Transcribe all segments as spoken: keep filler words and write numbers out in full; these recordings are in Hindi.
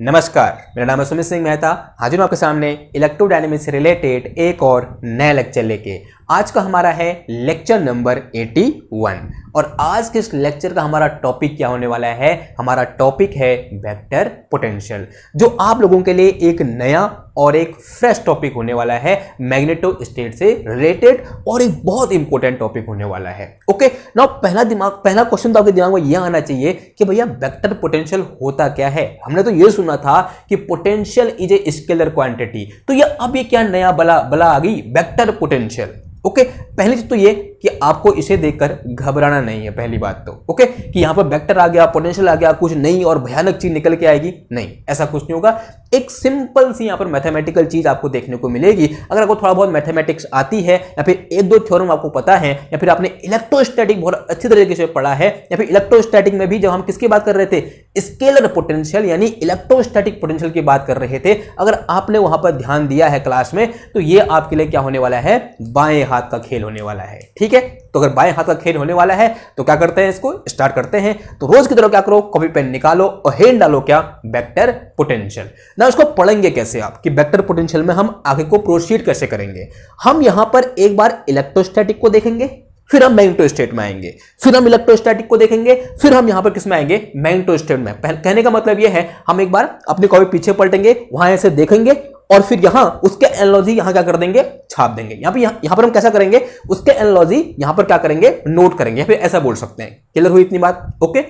नमस्कार, मेरा नाम है सुमित सिंह मेहता। हाजिर हूँ आपके सामने इलेक्ट्रो डायनेमिक्स से रिलेटेड एक और नया लेक्चर लेके। आज का हमारा है लेक्चर नंबर इक्यासी और आज के इस लेक्चर का हमारा टॉपिक क्या होने वाला है? हमारा टॉपिक है वेक्टर पोटेंशियल, जो आप लोगों के लिए एक नया और एक फ्रेश टॉपिक होने वाला है, मैग्नेटो स्टेट से रिलेटेड और एक बहुत इंपॉर्टेंट टॉपिक होने वाला है। ओके, नाउ पहला दिमाग पहला क्वेश्चन तो आपके दिमाग में यह आना चाहिए कि भैया वेक्टर पोटेंशियल होता क्या है? हमने तो ये सुना था कि potential is a scalar quantity, तो ये अब ये क्या नया बला बला आ गई, वेक्टर पोटेंशियल। ओके, पहली चीज तो ये कि आपको इसे देखकर घबराना नहीं है, पहली बात तो। ओके, कि यहाँ पर वेक्टर आ गया, पोटेंशियल आ गया, कुछ नहीं और भयानक चीज निकल के आएगी, नहीं, ऐसा कुछ नहीं होगा। एक सिंपल सी यहाँ पर मैथमेटिकल चीज आपको देखने को मिलेगी। अगर आपको थोड़ा बहुत मैथमेटिक्स आती है या फिर एक दो थ्योरम आपको पता है या फिर आपने इलेक्ट्रोस्टैटिक बहुत अच्छी तरीके से पढ़ा है, या फिर इलेक्ट्रोस्टैटिक में भी जब हम किसकी बात कर रहे थे, स्केलर पोटेंशियल यानी इलेक्ट्रोस्टैटिक पोटेंशियल की बात कर रहे थे, अगर आपने वहां पर ध्यान दिया है क्लास में, तो ये आपके लिए क्या होने वाला है, बाएं हाथ का खेल होने वाला है। ठीक है, तो अगर बाएं हाथ का खेल होने वाला है तो क्या करते हैं, इसको स्टार्ट करते हैं। तो रोज की तरह क्या करो, कॉपी पेन निकालो और हेड डालो क्या, वेक्टर पोटेंशियल। ना उसको पढ़ेंगे कैसे आप कि वेक्टर पोटेंशियल में हम आगे को प्रोसीड कैसे करेंगे? हम यहां पर एक बार इलेक्ट्रोस्टैटिक को देखेंगे, फिर हम मैग्नेटो स्टेट में आएंगे, फिर हम इलेक्ट्रोस्टैटिक को देखेंगे, फिर हम यहां पर किस में आएंगे, मैग्नेटो स्टेट में। कहने का मतलब यह है, हम एक बार अपनी कॉपी पीछे पलटेंगे, वहां ऐसे देखेंगे और फिर यहां उसके एनालॉजी यहां क्या कर देंगे, छाप देंगे। यहां पे यहां पर हम कैसा करेंगे, उसके एनालॉजी यहां पर क्या करेंगे, नोट करेंगे, या फिर ऐसा बोल सकते हैं। क्लियर हुई इतनी बात? ओके,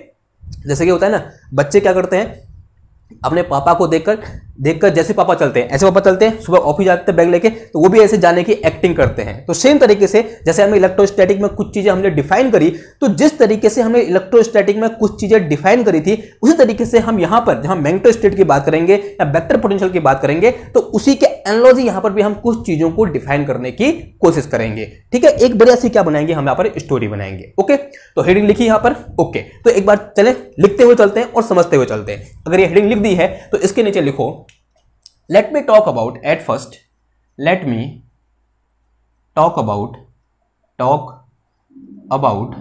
जैसे कि होता है ना, बच्चे क्या करते हैं, अपने पापा को देखकर देखकर जैसे पापा चलते हैं ऐसे पापा चलते हैं, सुबह ऑफिस जाते हैं बैग लेके, तो वो भी ऐसे जाने की एक्टिंग करते हैं। तो सेम तरीके से जैसे हमें इलेक्ट्रोस्टैटिक में कुछ चीजें हमने डिफाइन करी, तो जिस तरीके से हमने इलेक्ट्रोस्टैटिक में कुछ चीजें डिफाइन करी थी, उसी तरीके से हम यहां पर जहां मैग्नेटो स्टेट की बात करेंगे या वेक्टर पोटेंशियल की बात करेंगे, तो उसी के एनालॉजी यहां पर भी हम कुछ चीजों को डिफाइन करने की कोशिश करेंगे। ठीक है, एक बढ़िया सी क्या बनाएंगे, हम यहां पर स्टोरी बनाएंगे। ओके, तो हेडिंग लिखी यहां पर। ओके, तो एक बार चले लिखते हुए चलते हैं और समझते हुए चलते हैं। अगर ये हेडिंग लिख दी है तो इसके नीचे लिखो, let me talk about at first let me talk about talk about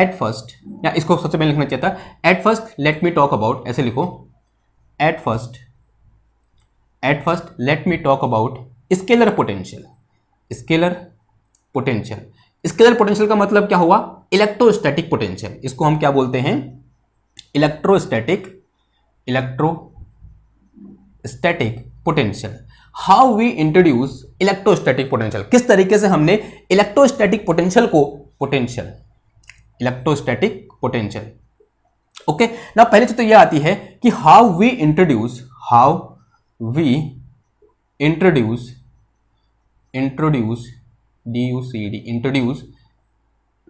at first, या इसको सबसे पहले लिखना चाहिए था at first let me talk about, ऐसे लिखो at first at first let me talk about scalar potential scalar potential scalar potential का मतलब क्या हुआ, इलेक्ट्रोस्टैटिक पोटेंशियल। इसको हम क्या बोलते हैं, electrostatic electrostatic potential. How we introduce electrostatic potential, किस तरीके से हमने इलेक्ट्रोस्टैटिक पोटेंशियल को पोटेंशियल इलेक्ट्रोस्टैटिक पोटेंशियल। ओके, ना पहले चीज तो यह आती है कि how we introduce how we introduce introduce the you see the introduce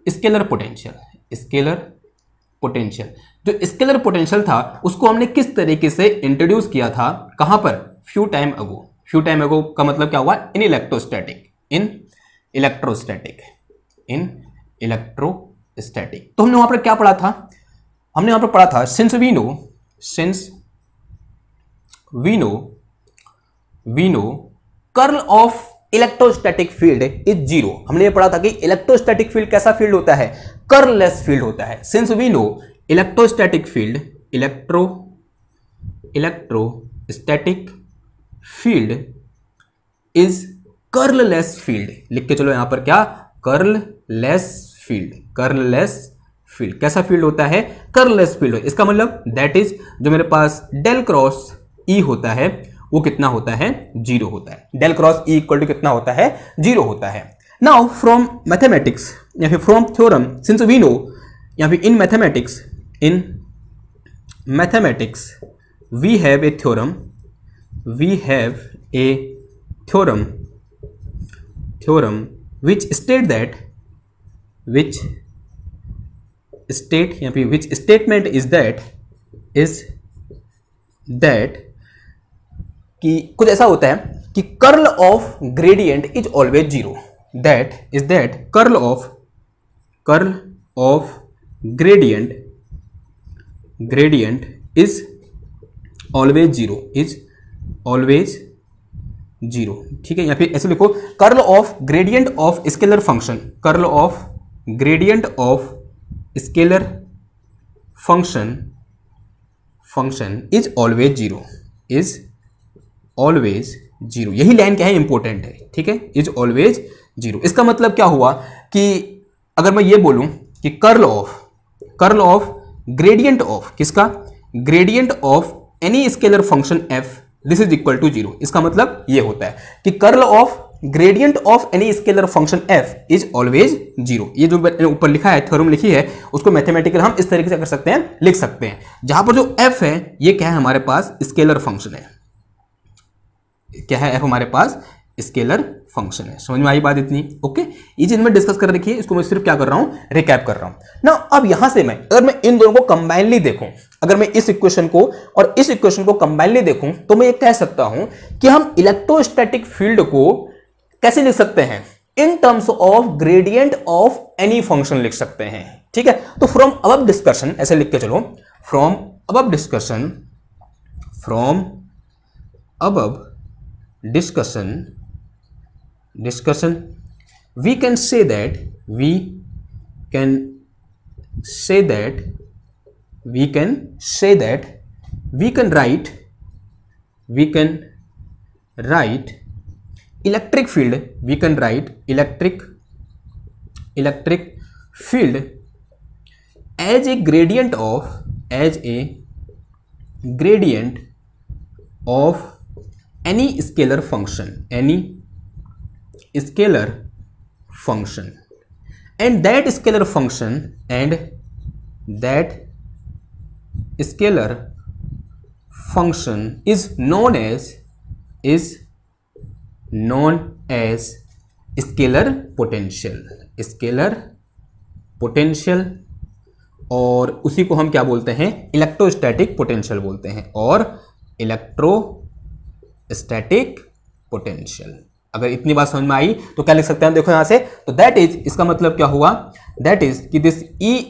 scalar potential scalar potential. जो स्केलर पोटेंशियल था उसको हमने किस तरीके से इंट्रोड्यूस किया था, कहां पर, few time ago. Few time ago का मतलब क्या हुआ, in electrostatic in electrostatic in electrostatic. तो हमने वहां पर क्या पढ़ा था, हमने वहां पर पढ़ा था since we know since we know we know curl of electrostatic field is zero. हमने ये पढ़ा था कि इलेक्ट्रोस्टैटिक फील्ड कैसा फील्ड होता है, कर्ललेस फील्ड होता है। Since we know electrostatic field electro electrostatic field is curlless field. लिख के चलो यहां पर क्या, कर्ललेस फील्ड कर्ललेस फील्ड कैसा फील्ड होता है, कर्ललेस फील्ड। इसका मतलब दैट इज जो मेरे पास डेल क्रॉस ई होता है वो कितना होता है, जीरो होता है। Del cross E equal to कितना होता है, जीरो होता है। नाउ फ्रॉम मैथमेटिक्स या फिर from theorem since we know या फिर in mathematics in mathematics we have a theorem we have a theorem theorem which state that which state या फिर which statement is that is that कि कुछ ऐसा होता है कि curl of gradient is always zero. That is that curl of curl of gradient gradient is always zero is always zero. ठीक है, या फिर ऐसे लिखो curl of gradient of scalar function curl of gradient of scalar function function is always zero, is always zero. यही लाइन क्या है, इंपॉर्टेंट है, ठीक है, इज ऑलवेज जीरो। इसका मतलब क्या हुआ कि अगर मैं ये बोलूं कि curl of curl of gradient of किसका, gradient of any scalar function F this is equal to zero, इसका मतलब ये होता है कि curl of gradient of any scalar function f is always zero. ये जो ऊपर लिखा है, थ्योरम लिखी है, उसको मैथमेटिकल हम इस तरीके से कर सकते हैं, लिख सकते हैं, जहां पर जो f है ये क्या है, हमारे पास स्केलर फंक्शन है। क्या है f, हमारे पास स्केलर फंक्शन है। समझ में आई बात इतनी? ओके, ये चीज मैं डिस्कस कर रखी है, इसको मैं सिर्फ क्या कर रहा हूं, रिकैप कर रहा हूं ना। अब यहां से मैं अगर मैं इन दोनों को कंबाइनली देखूं, अगर मैं इस इक्वेशन को और इस इक्वेशन को कंबाइनली देखूं, तो मैं ये कह सकता हूं कि हम इलेक्ट्रोस्टैटिक फील्ड को कैसे लिख सकते हैं, in terms of gradient of any function लिख सकते हैं, ठीक है। तो फ्रॉम अबव डिस्कशन ऐसे लिख के चलो, from above discussion from above discussion discussion we can say that we can say that we can say that we can write we can write electric field we can write electric electric field as a gradient of as a gradient of any scalar function any scalar function and that scalar function and that scalar function is known as is known as scalar potential, scalar potential, और उसी को हम क्या बोलते हैं, इलेक्ट्रोस्टैटिक पोटेंशियल बोलते हैं, और इलेक्ट्रोस्टैटिक पोटेंशियल। अगर इतनी बात समझ में आई तो क्या लिख सकते हैं, देखो यहां से, तो दैट इज, इसका मतलब क्या हुआ, दैट इज कि this E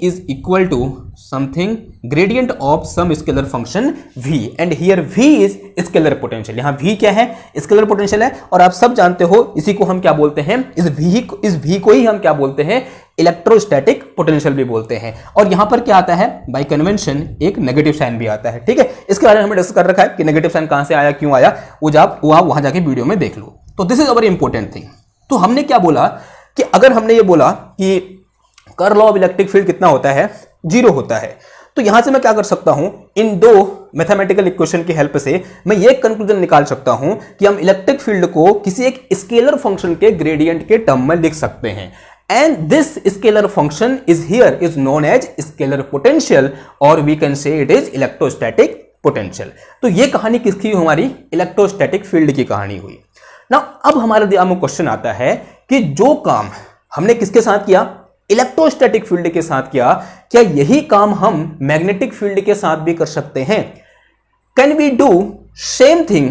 is equal to something gradient of some scalar function V and here V is scalar potential. यहाँ V क्या है, स्केलर पोटेंशियल है, और आप सब जानते हो इसी को हम क्या बोलते हैं, इस V को इस V को ही हम क्या बोलते हैं, इलेक्ट्रोस्टैटिक पोटेंशियल भी बोलते हैं। और यहां पर क्या आता है, बाय कन्वेंशन एक नेगेटिव साइन भी आता है, ठीक है। इसके बारे में हमने डिस्कस कर रखा है कि नेगेटिव साइन कहां से आया, क्यों आया, वो आप वहां जाके वीडियो में देख लो। तो this is our important thing. तो हमने क्या बोला कि अगर हमने ये बोला कि कर्ल ऑफ इलेक्ट्रिक फील्ड कितना होता है, जीरो होता है, तो यहां से मैं क्या कर सकता हूं, इन दो मैथमेटिकल इक्वेशन की हेल्प से मैं ये कंक्लूजन निकाल सकता हूं कि हम इलेक्ट्रिक फील्ड को किसी एक स्केलर फंक्शन के ग्रेडियंट के टर्म में लिख सकते हैं, and this scalar function is here is known as scalar potential, और we can say it is electrostatic potential. तो ये कहानी किसकी, हमारी इलेक्ट्रोस्टैटिक फील्ड की कहानी हुई ना। अब हमारे दिमाग में क्वेश्चन आता है कि जो काम हमने किसके साथ किया, इलेक्ट्रोस्टैटिक फील्ड के साथ किया, क्या यही काम हम मैग्नेटिक फील्ड के साथ भी कर सकते हैं, can we do same thing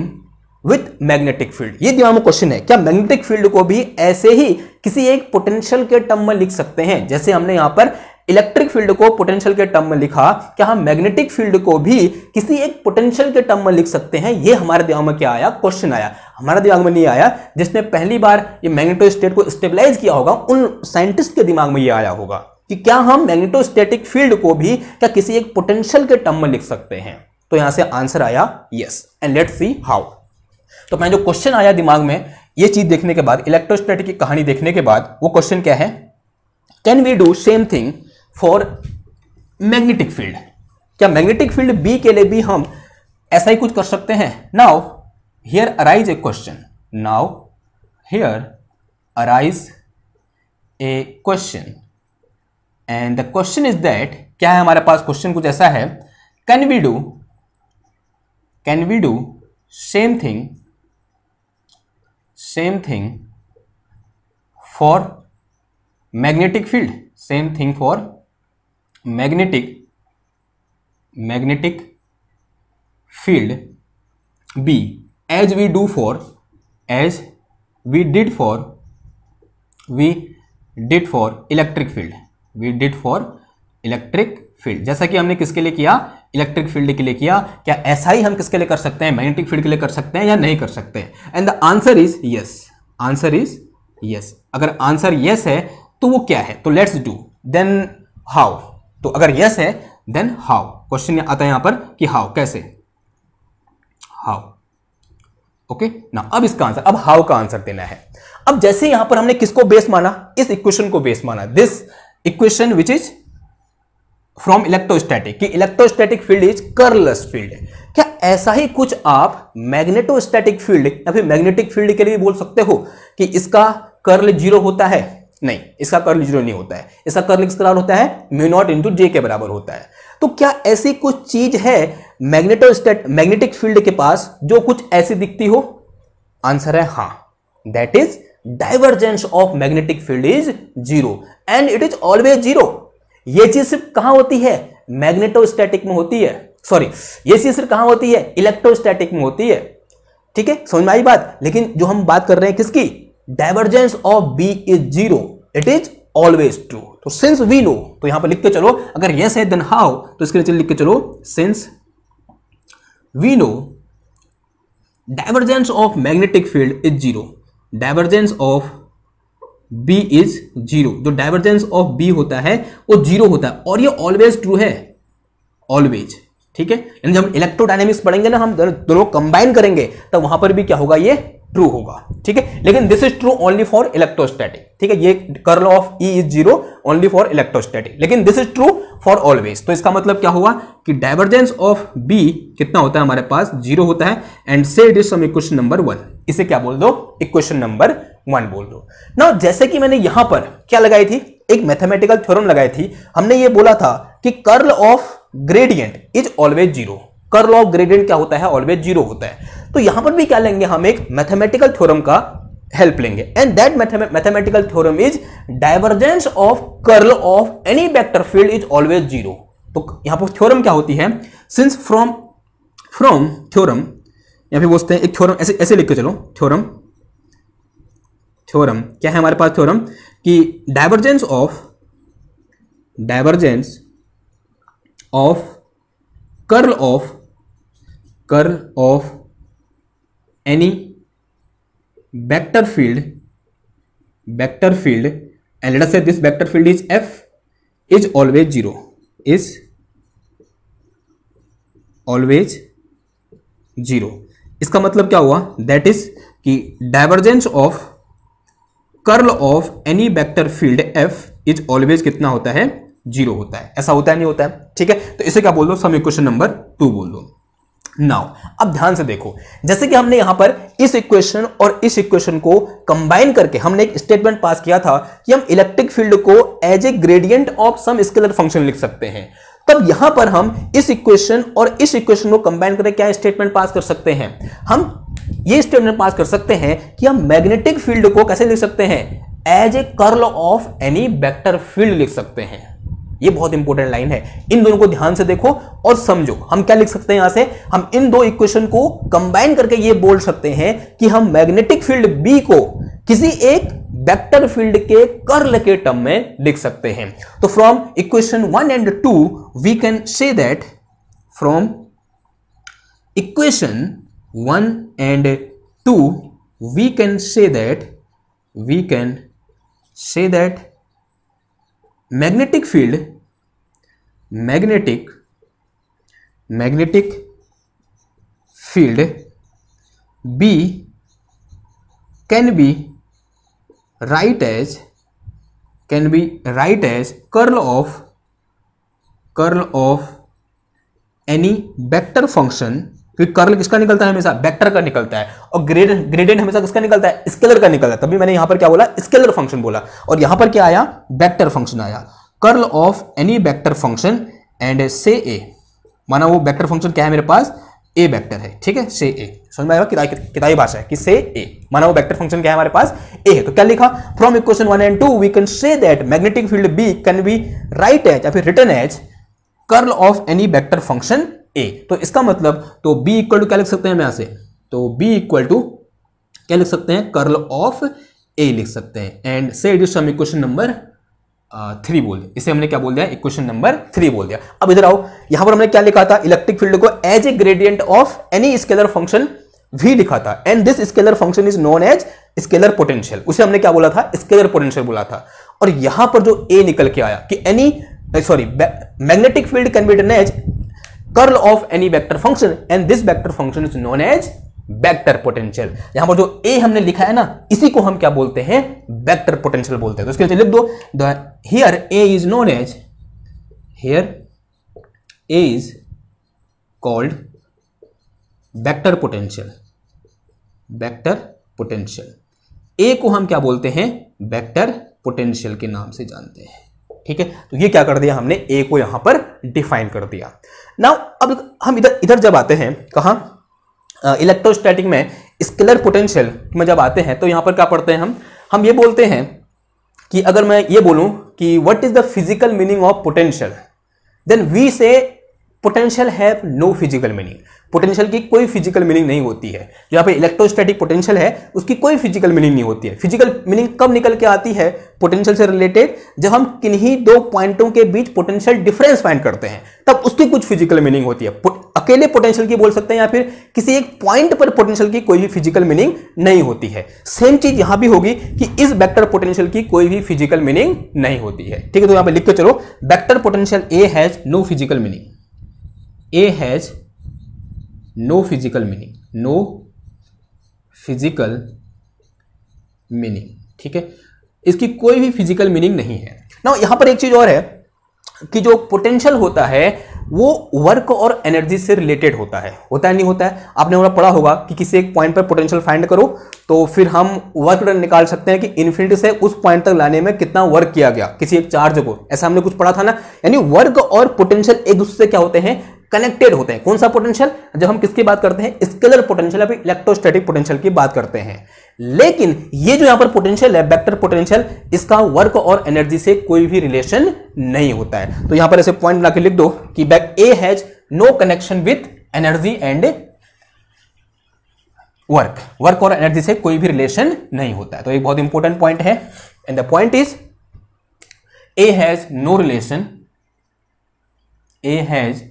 with magnetic field. ये दिमाग में क्वेश्चन है, क्या मैग्नेटिक फील्ड को भी ऐसे ही किसी एक पोटेंशियल के टर्म में लिख सकते हैं, जैसे हमने यहां पर इलेक्ट्रिक फील्ड को पोटेंशियल के टर्म में लिखा, क्या हम मैग्नेटिक फील्ड को भी किसी एक पोटेंशियल के टर्म में लिख सकते हैं। ये हमारे दिमाग में क्या आया, क्वेश्चन आया, हमारे दिमाग में नहीं आया जिसने पहली बार ये मैग्नेटो स्टेट को स्टेबलाइज किया होगा, उन साइंटिस्ट के दिमाग में ये आया होगा कि क्या हम मैग्नेटोस्टैटिक फील्ड को भी क्या किसी एक पोटेंशियल के टर्म में लिख सकते हैं। तो यहां से आंसर आया yes, and let's see how. तो मैं जो क्वेश्चन आया दिमाग में, ये चीज देखने के बाद, इलेक्ट्रोस्टैटिक की कहानी देखने के बाद, वो क्वेश्चन क्या है, can we do same thing for magnetic field, क्या मैग्नेटिक फील्ड बी के लिए भी हम ऐसा ही कुछ कर सकते हैं। Now here arise a question, now here arise a question, and the question is that, क्या है हमारे पास क्वेश्चन कुछ ऐसा है, can we do can we do same thing same thing for magnetic field, same thing for magnetic magnetic field B as we do for as we did for we did for electric field we did for electric field. जैसा कि हमने किसके लिए किया, इलेक्ट्रिक फील्ड के लिए किया, क्या ऐसा ही हम किसके लिए कर सकते हैं, मैग्नेटिक फील्ड के लिए कर सकते हैं या नहीं कर सकते हैं। And the answer is yes, answer is yes. अगर आंसर यस है तो वो क्या है, तो लेट्स डू, देन हाउ। तो अगर यस है देन हाउ, क्वेश्चन आता है यहां पर कि हाउ कैसे, हाउ ओके ना। अब इसका आंसर, अब हाउ का आंसर देना है। अब जैसे यहां पर हमने किसको बेस माना, इस इक्वेशन को बेस माना, this equation which is from electrostatic, कि electrostatic field is curlless field. क्या ऐसा ही कुछ आप मैग्नेटो स्टैटिक फील्ड या फिर मैग्नेटिक फील्ड के लिए भी बोल सकते हो कि इसका कर्ल जीरो होता है? नहीं, इसका कर्ल जीरो नहीं होता है, इसका कर्ल किस बराबर होता है, म्यू नॉट इंटू जे के बराबर होता है। तो क्या ऐसी कुछ चीज है मैग्नेटो स्टैटिक मैग्नेटिक फील्ड के पास जो कुछ ऐसी दिखती हो? आंसर है हां, that is divergence of magnetic field is zero and it is always zero. ये चीज सिर्फ कहां होती है, मैग्नेटोस्टैटिक में होती है, सॉरी ये चीज सिर्फ कहां होती है, इलेक्ट्रोस्टैटिक में होती है। ठीक है, समझ में आई बात। लेकिन जो हम बात कर रहे हैं किसकी, divergence of B is zero, it is always true. तो सिंस वी नो, तो यहां पर लिख के चलो, अगर यस है देन हाउ, तो इसके नीचे लिख के चलो since we know divergence of magnetic field is zero, divergence of B is zero, जो डाइवर्जेंस ऑफ B होता है वो जीरो होता है और ये ऑलवेज ट्रू है, ऑलवेज। ठीक है, यानी जब हम इलेक्ट्रो डायनेमिक्स पढ़ेंगे ना, हम दोनों कंबाइन करेंगे तो वहां पर भी क्या होगा, ये ट्रू होगा। ठीक है, लेकिन this is true only for electrostatic. ठीक है, ये curl of E is zero only for electrostatic, लेकिन this is true for always. तो इसका मतलब क्या हुआ कि डाइवर्जेंस ऑफ B कितना होता है हमारे पास, जीरो होता है, and say it is some equation number one. इसे क्या बोल दो, इक्वेशन नंबर वन बोल दो ना। जैसे कि मैंने यहां पर क्या लगाई थी, एक मैथमेटिकल थ्योरम लगाई थी, हमने ये बोला था कि curl of gradient is always zero, curl of gradient क्या होता है, ऑलवेज जीरो होता है। तो यहां पर भी क्या लेंगे हम, एक मैथमेटिकल थ्योरम का हेल्प लेंगे, and that mathematical theorem is divergence of curl of any vector field is always zero. तो यहां पर थ्योरम क्या होती है, सिंस फ्रॉम फ्रॉम थ्योरम, यहां पे बोलते हैं एक थ्योरम, ऐसे ऐसे लिख के चलो, थ्योरम थ्योरम क्या है हमारे पास, थ्योरम कि divergence of divergence of curl of curl of any vector field vector field and let us say this vector field is F is always zero, is always zero. इसका मतलब क्या हुआ, दैट इज कि divergence of curl of any vector field F is always कितना होता है, जीरो होता है। ऐसा होता है नहीं होता है? ठीक है, तो इसे क्या बोल दो, सम इक्वेशन नंबर टू बोल दो। नाउ अब ध्यान से देखो, जैसे कि हमने यहां पर इस इक्वेशन और इस इक्वेशन को कंबाइन करके हमने एक स्टेटमेंट पास किया था कि हम इलेक्ट्रिक फील्ड को as a gradient of some scalar function लिख सकते हैं, तब यहां पर हम इस इक्वेशन और इस इक्वेशन को कंबाइन करके क्या स्टेटमेंट पास कर सकते हैं, हम ये स्टेटमेंट पास कर सकते हैं कि हम मैग्नेटिक फील्ड को कैसे लिख सकते हैं, as a curl of any vector field लिख सकते हैं। ये बहुत इंपॉर्टेंट लाइन है, इन दोनों को ध्यान से देखो और समझो। हम क्या लिख सकते हैं यहां से, हम इन दो इक्वेशन को कंबाइन करके ये बोल सकते हैं कि हम मैग्नेटिक फील्ड बी को किसी एक वेक्टर फील्ड के कर्ल के टर्म में लिख सकते हैं। तो from equation one and two we can say that, from equation one and two we can say that we can say that magnetic field magnetic magnetic field B can be write as can be write as curl of curl of any vector function, क्योंकि कर्ल किसका निकलता है, हमेशा वेक्टर का निकलता है, और ग्रेडियंट ग्रेडियंट हमेशा किसका निकलता है, स्केलर का निकलता है। तभी मैंने यहां पर क्या बोला, स्केलर फंक्शन बोला, और यहां पर क्या आया, वेक्टर फंक्शन आया। Curl of any vector function and say A, माना वो वेक्टर फंक्शन क्या है मेरे पास, ए वेक्टर है। ठीक है, से ए, समझ में आएगा, किताई किताई भाषा है कि से ए, माना वो वेक्टर फंक्शन क्या है हमारे पास, ए है। तो क्या लिखा, from equation one and two we can say that magnetic field B can be write as या फिर written as curl of any vector function A. तो इसका मतलब, तो बी इक्वल टू क्या लिख सकते हैं हम यहां से, तो बी इक्वल टू क्या लिख सकते हैं, कर्ल ऑफ ए लिख सकते हैं, and say it is some equation number three बोल दिया। इसे हमने क्या बोल दिया, इक्वेशन नंबर थ्री बोल दिया। अब इधर आओ, यहां पर हमने क्या लिखा था, इलेक्ट्रिक फील्ड को as a gradient of any scalar function भी लिखा था, and this scalar function is known as scalar potential. उसे हमने क्या बोला था, स्केलर पोटेंशियल बोला था। और यहां पर जो ए निकल के आया कि any sorry magnetic field can be written as curl of any vector function and this vector function is known as vector potential. यहां पर जो ए हमने लिखा है ना, इसी को हम क्या बोलते हैं, वेक्टर पोटेंशियल बोलते हैं। तो इसके नीचे लिख दो the here A is known as, here A is called vector potential, vector potential A को हम क्या बोलते हैं, वेक्टर पोटेंशियल के नाम से जानते हैं। ठीक है, तो ये क्या कर दिया हमने, ए को यहां पर डिफाइन कर दिया। नाउ अब हम इधर इधर जब आते हैं, कहां, इलेक्ट्रोस्टैटिक में स्केलर पोटेंशियल में जब आते हैं, तो यहाँ पर क्या पढ़ते हैं हम हम ये बोलते हैं कि अगर मैं ये बोलूँ कि what is the physical meaning of potential, then we say potential have no physical meaning. Potential की कोई फिजिकल मीनिंग नहीं होती है। जो यहाँ पे इलेक्ट्रोस्टैटिक पोटेंशियल है उसकी कोई फिजिकल मीनिंग नहीं होती है। फिजिकल मीनिंग कब निकल के आती है पोटेंशियल से रिलेटेड, जब हम किन्हीं दो पॉइंटों के बीच पोटेंशियल डिफरेंस फाइंड करते हैं, तब उसकी कुछ फिजिकल मीनिंग होती है। अकेले पोटेंशियल की बोल सकते हैं या फिर किसी एक पॉइंट पर पोटेंशियल की कोई भी फिजिकल मीनिंग नहीं होती है। सेम चीज यहां भी होगी कि इस वेक्टर पोटेंशियल की कोई भी फिजिकल मीनिंग नहीं होती है। ठीक है, तो यहां पर लिख के चलो, vector potential A has no physical meaning, A has no physical meaning, no physical meaning. ठीक है, इसकी कोई भी फिजिकल मीनिंग नहीं है। नाउ यहां पर एक चीज और है कि जो पोटेंशियल होता है वो वर्क और एनर्जी से रिलेटेड होता है, होता है नहीं होता है। आपने हमारा पढ़ा होगा कि किसी एक पॉइंट पर पोटेंशियल फाइंड करो, तो फिर हम वर्क निकाल सकते हैं कि इन्फिनिटी से उस पॉइंट तक लाने में कितना वर्क किया गया किसी एक चार्ज को, ऐसा हमने कुछ पढ़ा था ना। यानी वर्क और पोटेंशियल एक दूसरे से क्या होते हैं, कनेक्टेड होते हैं। कौन सा पोटेंशियल, जब हम किसकी बात करते हैं, स्केलर पोटेंशियल या फिर इलेक्ट्रोस्टैटिक पोटेंशियल की बात करते हैं। लेकिन ये जो यहां पर पोटेंशियल है वेक्टर पोटेंशियल, इसका वर्क और एनर्जी से कोई भी रिलेशन नहीं होता है। तो यहां पर ऐसे पॉइंट लाके लिख दो कि A has no connection with energy and work, work और एनर्जी से कोई भी रिलेशन नहीं होता है। तो एक बहुत इंपॉर्टेंट पॉइंट है, and the point is A has no relation, A has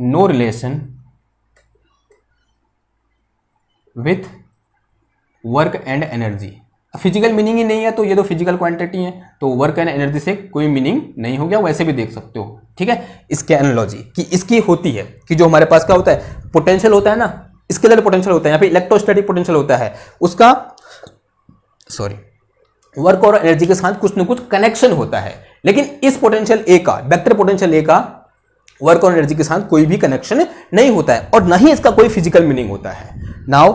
no relation with work and energy. Physical meaning ही नहीं है तो ये तो फिजिकल क्वांटिटी है, तो वर्क एंड एनर्जी से कोई मीनिंग नहीं हो गया, वैसे भी देख सकते हो। ठीक है, इसके एनालॉजी कि इसकी होती है कि जो हमारे पास क्या होता है, पोटेंशियल होता है ना, स्केलर पोटेंशियल होता है या फिर इलेक्ट्रोस्टैटिक पोटेंशियल होता है, उसका सॉरी वर्क और एनर्जी के साथ कुछ ना कुछ कनेक्शन होता है। लेकिन इस पोटेंशियल ए का, वेक्टर पोटेंशियल ए का वर्क और एनर्जी के साथ कोई भी कनेक्शन नहीं होता है और ना ही इसका कोई फिजिकल मीनिंग होता है। नाउ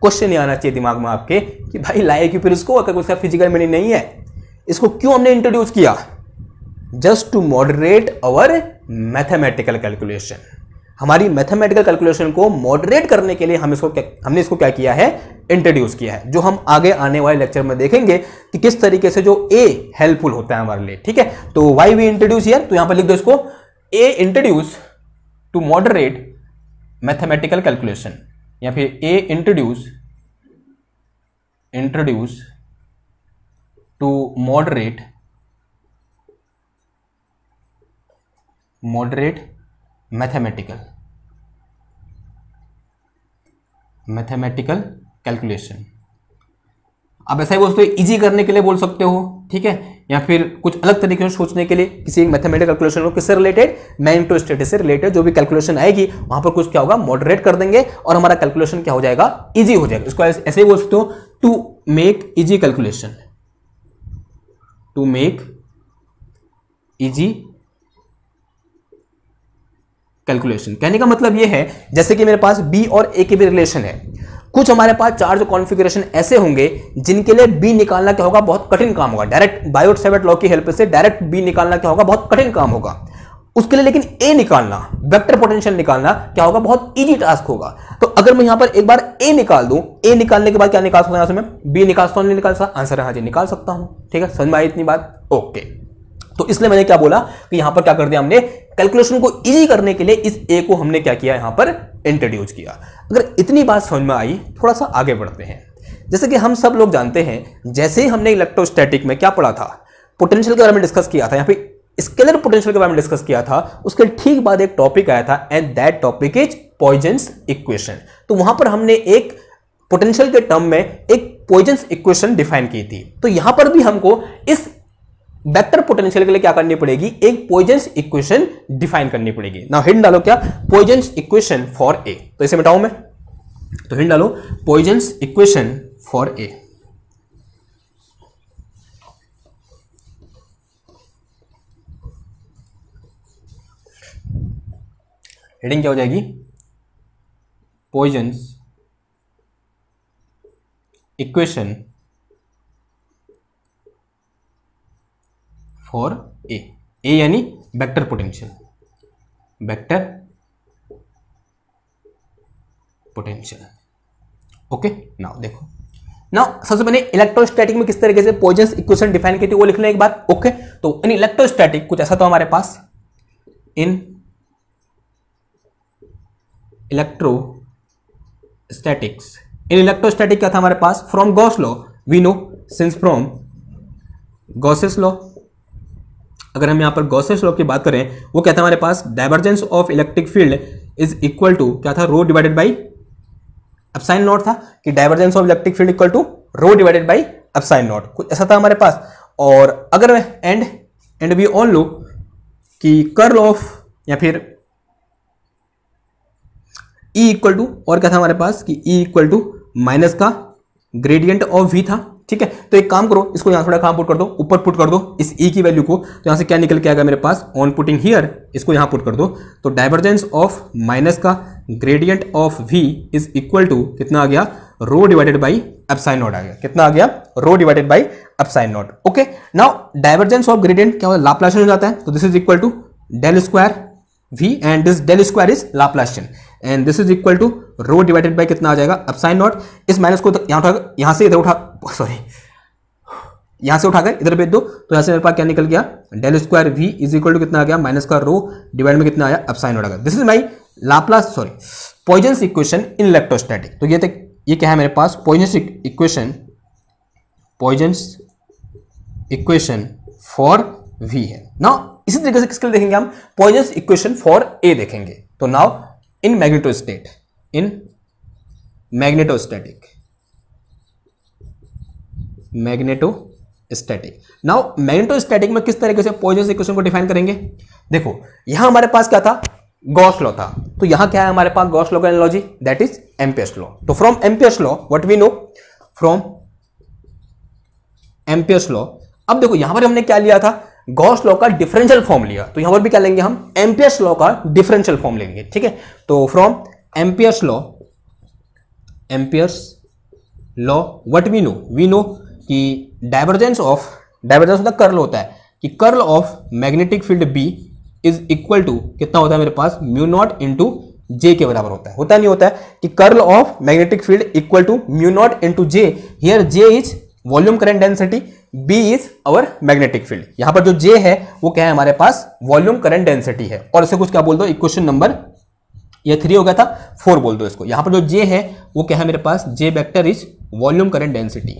क्वेश्चन ये आना चाहिए दिमाग में आपके कि भाई लाए क्यों फिर इसको, अगर उसका फिजिकल मीनिंग नहीं है, इसको क्यों हमने इंट्रोड्यूस किया, just to moderate our mathematical calculation. हमारी मैथमेटिकल कैलकुलेशन को मॉडरेट करने के लिए हम इसको क्या, हमने इसको क्या किया है, इंट्रोड्यूस किया है। जो हम आगे आने वाले लेक्चर में देखेंगे कि किस तरीके से जो ए हेल्पफुल होता है हमारे लिए। ठीक है, तो वाई वी इंट्रोड्यूस हियर, तो यहां पर लिख दो इसको, A introduce to moderate mathematical calculation, या फिर A introduce introduce to moderate moderate mathematical mathematical calculation. अब ऐसा ही दोस्तों इजी करने के लिए बोल सकते हो, ठीक है, या फिर कुछ अलग तरीके से सोचने के लिए किसी एक मैथमेटिकल कैलकुलेशन को किससे रिलेटेड, मैग्नेटोस्टेट से रिलेटेड जो भी कैलकुलेशन आएगी वहां पर कुछ क्या होगा, मॉडरेट कर देंगे और हमारा कैलकुलेशन क्या हो जाएगा, इजी हो जाएगा। इसको ऐसे ही बोल सकते हो, to make easy calculation, to make easy calculation. कहने का मतलब यह है जैसे कि मेरे पास बी और ए के भी रिलेशन है, कुछ हमारे पास चार्ज कॉन्फ़िगरेशन ऐसे होंगे जिनके लिए बी निकालना क्या होगा, बहुत कठिन काम होगा। डायरेक्ट बायो सैवर्ट लॉ की हेल्प से डायरेक्ट बी निकालना क्या होगा, बहुत कठिन काम होगा। उसके लिए लेकिन ए निकालना, वेक्टर पोटेंशियल निकालना क्या होगा, बहुत इजी टास्क होगा। तो अगर मैं यहां पर एक बार ए निकाल दूं, ए निकालने के बाद क्या निकाल सकता हूं, यहां से मैं बी निकाल सकता हूं, नहीं निकाल सकता, आंसर हां जी निकाल सकता हूं। ठीक है, समझ में आई इतनी बात, ओके। तो इसलिए मैंने क्या बोला कि यहां पर क्या कर दिया हमने, कैलकुलेशन को इजी करने के लिए इस ए को हमने क्या किया, यहां पर इंट्रोड्यूस किया। अगर इतनी बात समझ में आई, थोड़ा सा आगे बढ़ते हैं। जैसे कि हम सब लोग जानते हैं, जैसे ही हमने इलेक्ट्रोस्टैटिक में क्या पढ़ा था, पोटेंशियल के बारे में डिस्कस किया था, यहां पे स्केलर पोटेंशियल के बारे में डिस्कस किया था, उसके ठीक बाद एक टॉपिक आया था, and that topic is Poisson equation. तो वहां पर हमने एक पोटेंशियल के टर्म में एक पॉइजन इक्वेशन डिफाइन की थी। तो यहां पर भी हमको इस वेक्टर पोटेंशियल के लिए क्या करनी पड़ेगी, एक पॉइजन इक्वेशन डिफाइन करनी पड़ेगी। नाउ हिंट डालो क्या, पॉइजन इक्वेशन फॉर ए। तो इसे मिटाऊं मैं, तो हिंट डालो Poisson equation for A. Heading क्या हो जाएगी, Poisson equation for A. A यानी vector potential, vector potential. Okay now देखो, नाउ सबसे पहले इलेक्ट्रोस्टैटिक में किस तरीके से पॉइजन इक्वेशन डिफाइन की थी वो लिख लें एक बार। Okay okay? तो इन इलेक्ट्रोस्टैटिक कुछ ऐसा तो हमारे पास इन इलेक्ट्रोस्टैटिक्स इन इलेक्ट्रोस्टैटिक क्या था हमारे पास, from Gauss law we know, since from Gauss's law. अगर हम यहाँ पर गॉसेस लॉ की बात करें वो क्या था हमारे पास, divergence of electric field is equal to क्या था, rho divided by epsilon naught था, कि divergence of electric field equal to rho divided by epsilon naught, कुछ ऐसा था हमारे पास। और अगर and and we all know कि कर्ल ऑफ या फिर E इक्वल टू, और क्या था हमारे पास कि E इक्वल टू माइनस का ग्रेडियंट ऑफ V था। ठीक है, तो एक काम करो, इसको यहाँ थोड़ा कहाँ पुट कर दो, ऊपर पुट कर दो इस E की वैल्यू को। तो यहाँ से क्या निकल के आएगा मेरे पास, ऑन पुटिंग हियर इसको यहाँ पुट कर दो, तो डाइवर्जेंस ऑफ माइनस का gradient of V is equal to कितना आ गया, rho divided by epsilon naught आ गया। कितना आ गया, rho divided by epsilon naught. Okay now divergence of gradient क्या होता है, लाप्लासियन हो जाता है। तो this is equal to del square V and this del square is Laplacian and this is equal to rho divided by कितना आ जाएगा, एप्सिलॉन नॉट। इस माइनस को तो यहाँ उठा, यहाँ से इधर उठा, सॉरी यहाँ से उठाकर इधर भेज दो, तो यहाँ से मेरे पास क्या निकल गया, del square V is equal to कितना आ गया, माइनस का रो डिवाइड में कितना आया, एप्सिलॉन नॉट आ गया। This is my Laplace sorry Poisson equation in electrostatic. तो ये तक ये क्या है मेरे पास, Poisson equation, Poisson equation for V है ना। इसी तरीके से किसके लिए देखेंगे हम, पॉइजन इक्वेशन फॉर ए देखेंगे। तो now in magneto state, in magnetostatic, magnetostatic. Now magnetostatic में किस तरीके से पॉइजन इक्वेशन को डिफाइन करेंगे, देखो यहां हमारे पास क्या था, गॉस लॉ था। तो यहां क्या है हमारे पास, गॉस लॉ का analogy that is Ampere's law. तो from Ampere's law what we know, from Ampere's law. अब देखो यहां पर हमने क्या लिया था, गॉस लॉ का डिफरेंशियल फॉर्म लिया, तो यहां पर भी क्या लेंगे हम, एम्पियर्स लॉ का डिफरेंशियल फॉर्म लेंगे। ठीक है, तो from Ampere's law, Ampere's law what we know, we know कि डाइवर्जेंस ऑफ, डाइवर्जेंस मतलब कर्ल होता है, कि curl of magnetic field B is equal to कितना होता है मेरे पास, म्यू नॉट इंटू जे के बराबर होता है। होता नहीं होता है कि curl of magnetic field equal to mu not into J, here J is volume current density, B is our magnetic field. यहां पर जो J है वो क्या है हमारे पास, वॉल्यूम करंट डेंसिटी है। और इसे कुछ क्या बोल दो, इक्वेशन नंबर ये थ्री हो गया था, फोर बोल दो इसको। यहां पर जो J है वो क्या है मेरे पास, J vector is volume current density,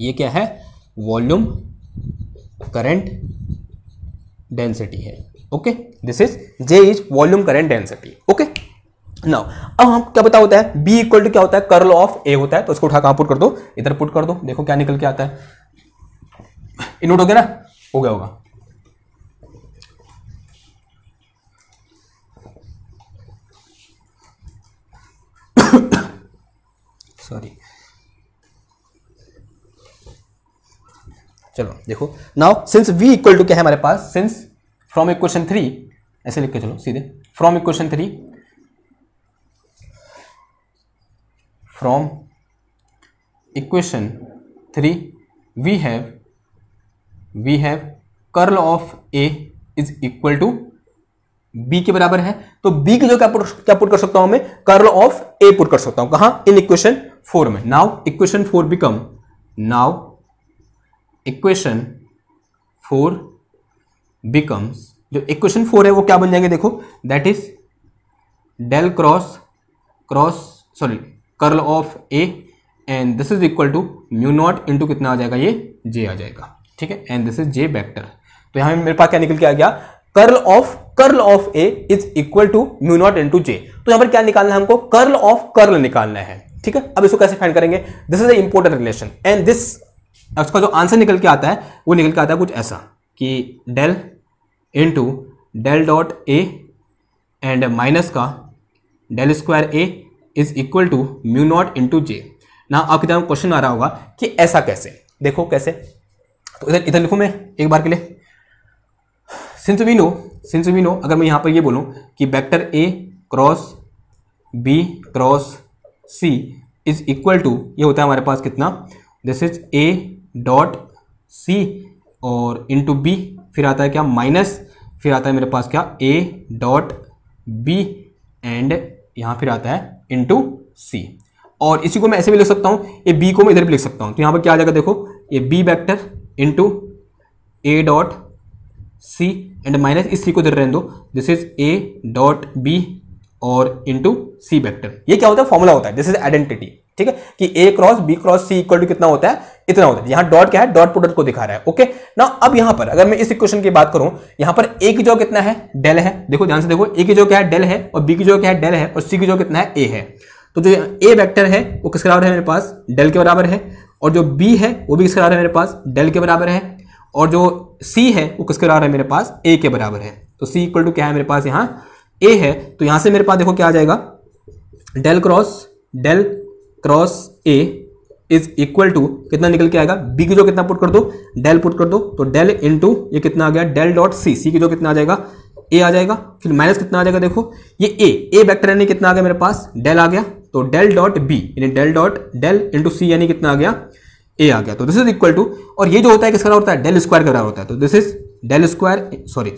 ये क्या है, वॉल्यूम करंट डेंसिटी है। Okay this is J is volume current density. Okay now अब हम क्या पता होता है, B इक्वल टू क्या होता है, कर्ल ऑफ A होता है। तो इसको उठा कहां पुट कर दो, इधर पुट कर दो, देखो क्या निकल के आता है। नोट हो गया ना, हो गया होगा। सॉरी चलो देखो, now since v equal to क्या है हमारे पास, सिंस फ्रॉम इक्वेशन थ्री, ऐसे लिख के चलो सीधे, from equation three, from equation three we have we have curl of A is equal to B के बराबर है। तो बी की जो क्या पुट क्या पुट कर सकता हूं मैं, कर्ल ऑफ ए पुट कर सकता हूं, कहां, इन इक्वेशन फोर में। Now equation four become, now equation four becomes, जो इक्वेशन फोर है वो क्या बन जाएंगे, देखो that is del cross cross sorry curl of A and this is equal to mu not into कितना आ जाएगा, ये जे आ जाएगा। ठीक है and this is J vector. तो यहां मेरे पास क्या निकल के आ गया, curl of curl of A is equal to mu naught into J. तो यहां पर क्या निकालना है हमको, कर्ल ऑफ कर्ल निकालना है। ठीक है, अब इसको कैसे फाइंड करेंगे, this is a important relation and this उसका जो आंसर निकल के आता है वो निकल के आता है कुछ ऐसा कि del into del dot A and minus का del square A is equal to mu not into J. ना आपकी तरफ क्वेश्चन आ रहा होगा कि ऐसा कैसे, देखो कैसे, तो इधर इधर लिखूँ मैं एक बार के लिए। Since we know since we know अगर मैं यहाँ पर ये बोलूँ कि vector A cross B cross C is equal to, ये होता है हमारे पास कितना, this is A dot C और इंटू बी, फिर आता है क्या माइनस, फिर आता है मेरे पास क्या ए डॉट बी एंड यहाँ फिर आता है इंटू सी। और इसी को मैं ऐसे भी लिख सकता हूँ, ये बी को मैं इधर भी लिख सकता हूँ, तो यहाँ पर क्या आ जाएगा देखो, ये B vector into A dot C and minus, इस सी को इधर रहने दो, this is A dot B और इंटू सी वेक्टर। ये क्या होता है, फॉर्मूला होता है, दिस इज आइडेंटिटी, ठीक है, कि A cross B cross C equal to कितना होता है, इतना होता है। यहाँ डॉट क्या है, डॉट प्रोडक्ट को दिखा रहा है, ओके ना। अब यहाँ पर अगर मैं इस इक्वेशन की बात करूं, यहाँ पर ए की जो कितना है डेल है, देखो ध्यान से देखो, ए की जो क्या है डेल है और बी की जो क्या है डेल है और सी की जो कितना है ए है, तो जो ए वेक्टर है वो किसके बराबर है मेरे पास, डेल के बराबर है, और जो बी है वो भी किसके बराबर है मेरे पास, डेल के बराबर है, और जो सी है वो किसके बराबर है मेरे पास, ए के बराबर है। तो सी इक्वल टू क्या है मेरे पास यहाँ ए है, तो यहाँ से मेरे पास देखो क्या आ जाएगा, del cross del cross A is equal to कितना निकल के आएगा, बी की जो कितना पुट कर दो, डेल पुट कर दो, तो डेल इंटू ये कितना आ गया डेल डॉट सी, सी की जो कितना आ जाएगा ए आ जाएगा, फिर माइनस कितना आ जाएगा देखो, ये ए ए वेक्टर यानी कितना आ गया मेरे पास, डेल आ गया, तो डेल डॉट बी यानी del dot del into C यानी कितना आ गया ए आ गया, तो दिस इज इक्वल टू, और ये जो होता है किसका होता है, डेल स्क्वायर का बराबर होता है, तो this is del square, sorry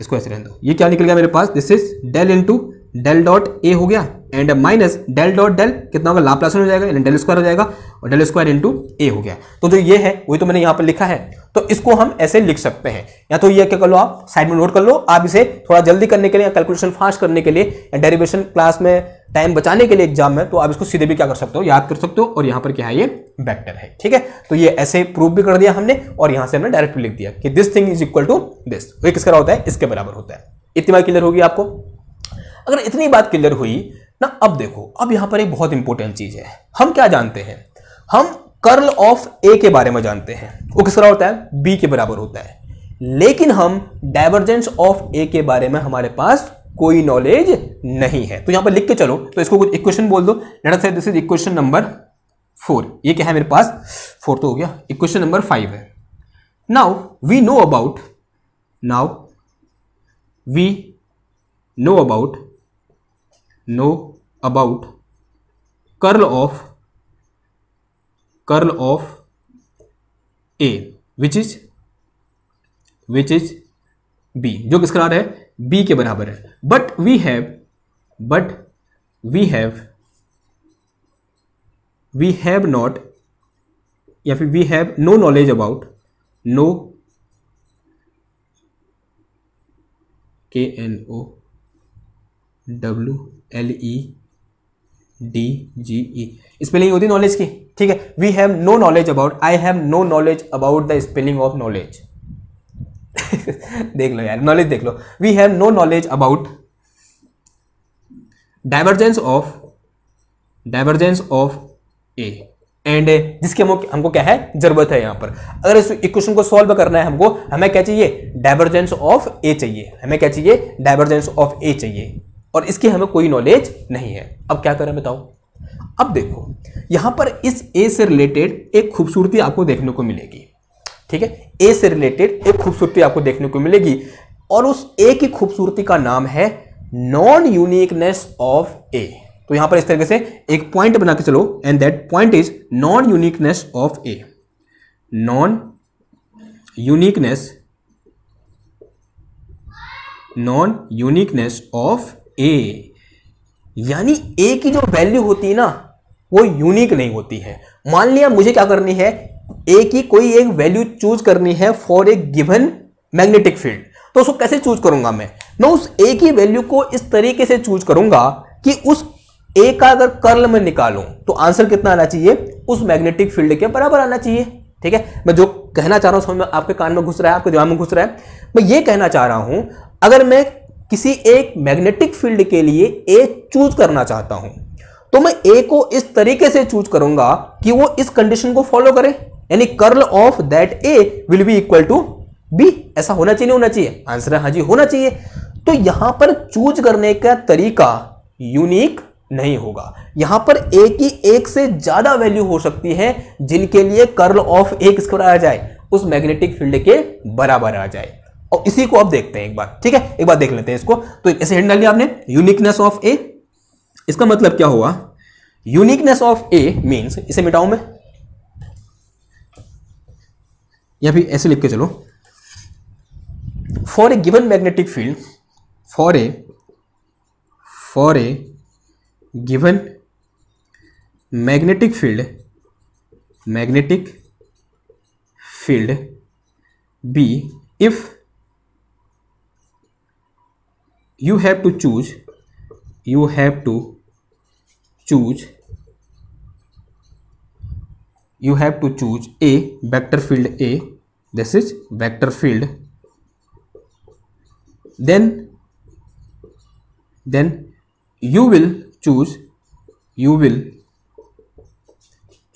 इसको ऐसे रहने दो, ये क्या निकल गया मेरे पास, this is del into del dot A हो गया and minus del dot del कितना होगा, लाप्लासियन हो जाएगा यानी डेल स्क्वायर हो जाएगा, और डेल स्क्वायर इंटू ए हो गया। तो जो ये है वही तो मैंने यहाँ पर लिखा है, तो इसको हम ऐसे लिख सकते हैं, या तो ये क्या कर लो आप साइड में नोट कर लो, आप इसे थोड़ा जल्दी करने के लिए या कैलकुलेशन फास्ट करने के लिए या डेरिवेशन क्लास में टाइम बचाने के लिए एग्जाम में, तो आप इसको सीधे भी क्या कर सकते हो, याद कर सकते हो, और यहाँ पर क्या है ये वेक्टर है, ठीक है। तो ये ऐसे प्रूफ भी कर दिया हमने, और यहाँ से हमने डायरेक्टली लिख दिया कि this thing is equal to this, ये किसका होता है, इसके बराबर होता है। इतनी बात क्लियर होगी आपको, अगर इतनी बात क्लियर हुई ना, अब देखो अब यहाँ पर एक बहुत इंपॉर्टेंट चीज है, हम क्या जानते हैं, हम कर्ल ऑफ ए के बारे में जानते हैं, वो किसका होता है, बी के बराबर होता है, लेकिन हम डाइवर्जेंस ऑफ ए के बारे में हमारे पास कोई नॉलेज नहीं है। तो यहाँ पर लिख के चलो, तो इसको कुछ इक्वेशन बोल दो, let's say this is equation number four, ये क्या है मेरे पास, फोर तो हो गया, इक्वेशन नंबर फाइव है। Now we know about now we know about know about curl of curl of A which is which is B, जो किसका है बी के बराबर है, but we have but we have we have not या फिर we have no knowledge about know K N O W L E D G E, spelling होती नॉलेज की, ठीक है, we have no knowledge about, I have no knowledge about the spelling of knowledge, देख लो यार नॉलेज देख लो, we have no knowledge about divergence of divergence of A and जिसके हम, हमको क्या है जरूरत है यहाँ पर, अगर इस इक्वेशन को सॉल्व करना है हमको, हमें क्या चाहिए, डाइवर्जेंस ऑफ ए चाहिए, हमें क्या चाहिए, डाइवर्जेंस ऑफ ए चाहिए, और इसकी हमें कोई नॉलेज नहीं है। अब क्या करें बताओ, अब देखो यहां पर इस ए से रिलेटेड एक खूबसूरती आपको देखने को मिलेगी, ठीक है, ए से रिलेटेड एक खूबसूरती आपको देखने को मिलेगी, और उस ए की खूबसूरती का नाम है नॉन यूनिकनेस ऑफ ए। तो यहां पर इस तरीके से एक पॉइंट बना के चलो, and that point is non uniqueness of A, non uniqueness non uniqueness of A, यानी ए की जो वैल्यू होती है ना वो यूनिक नहीं होती है। मान लिया मुझे क्या करनी है, ए की कोई एक वैल्यू चूज करनी है for a given magnetic field, तो उसको कैसे चूज करूंगा मैं, मैं उस ए की वैल्यू को इस तरीके से चूज करूंगा कि उस ए का अगर कर्ल में निकालूं तो आंसर कितना आना चाहिए, उस मैग्नेटिक फील्ड के बराबर आना चाहिए, ठीक है। मैं जो कहना चाह रहा हूं समझ में, आपके कान में घुस रहा है, आपके दिमाग में घुस रहा है, मैं ये कहना चाह रहा हूं अगर मैं किसी एक मैग्नेटिक फील्ड के लिए ए चूज करना चाहता हूं तो मैं ए को इस तरीके से चूज करूंगा कि वो इस कंडीशन को फॉलो करे, यानी curl of that A will be equal to B, ऐसा होना चाहिए, होना चाहिए आंसर हाँ जी होना चाहिए। तो यहां पर चूज करने का तरीका यूनिक नहीं होगा, यहां पर ए की एक से ज्यादा वैल्यू हो सकती है जिनके लिए कर्ल ऑफ ए किस पर आ जाए, उस मैग्नेटिक फील्ड के बराबर आ जाए। और इसी को अब देखते हैं एक बार, ठीक है, एक बार देख लेते हैं इसको। तो ऐसे हेड डाल लिया आपने यूनिकनेस ऑफ ए, इसका मतलब क्या हुआ, यूनिकनेस ऑफ ए मीन्स, इसे मिटाऊं मैं या फिर ऐसे लिख के चलो, for a given magnetic field, for a for a given magnetic field magnetic field B if you have to choose you have to choose you have to choose a vector field A, this is vector field, then then you will choose you will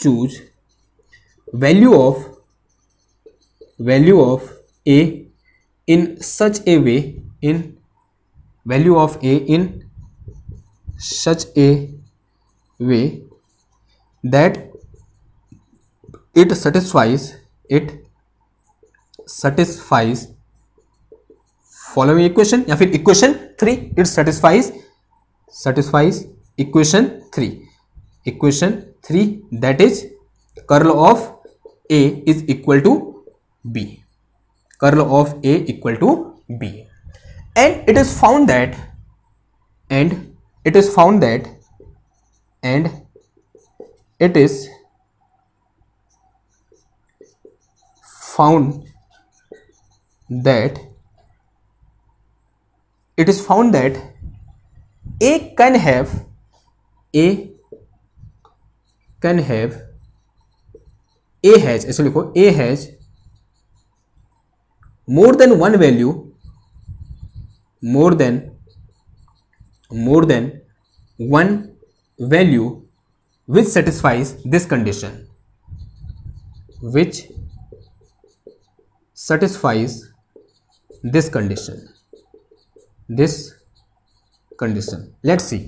choose value of value of A in such a way in value of A in such a way that it satisfies it satisfies following equation, या फिर equation three, it satisfies satisfies equation three, equation three that is curl of A is equal to B, curl of A equal to B, and it is found that and it is found that and it is found that it is found that A can have A can have A has, ऐसे लिखो, A has more than one value more than more than one value which satisfies this condition which satisfies this condition this condition let's see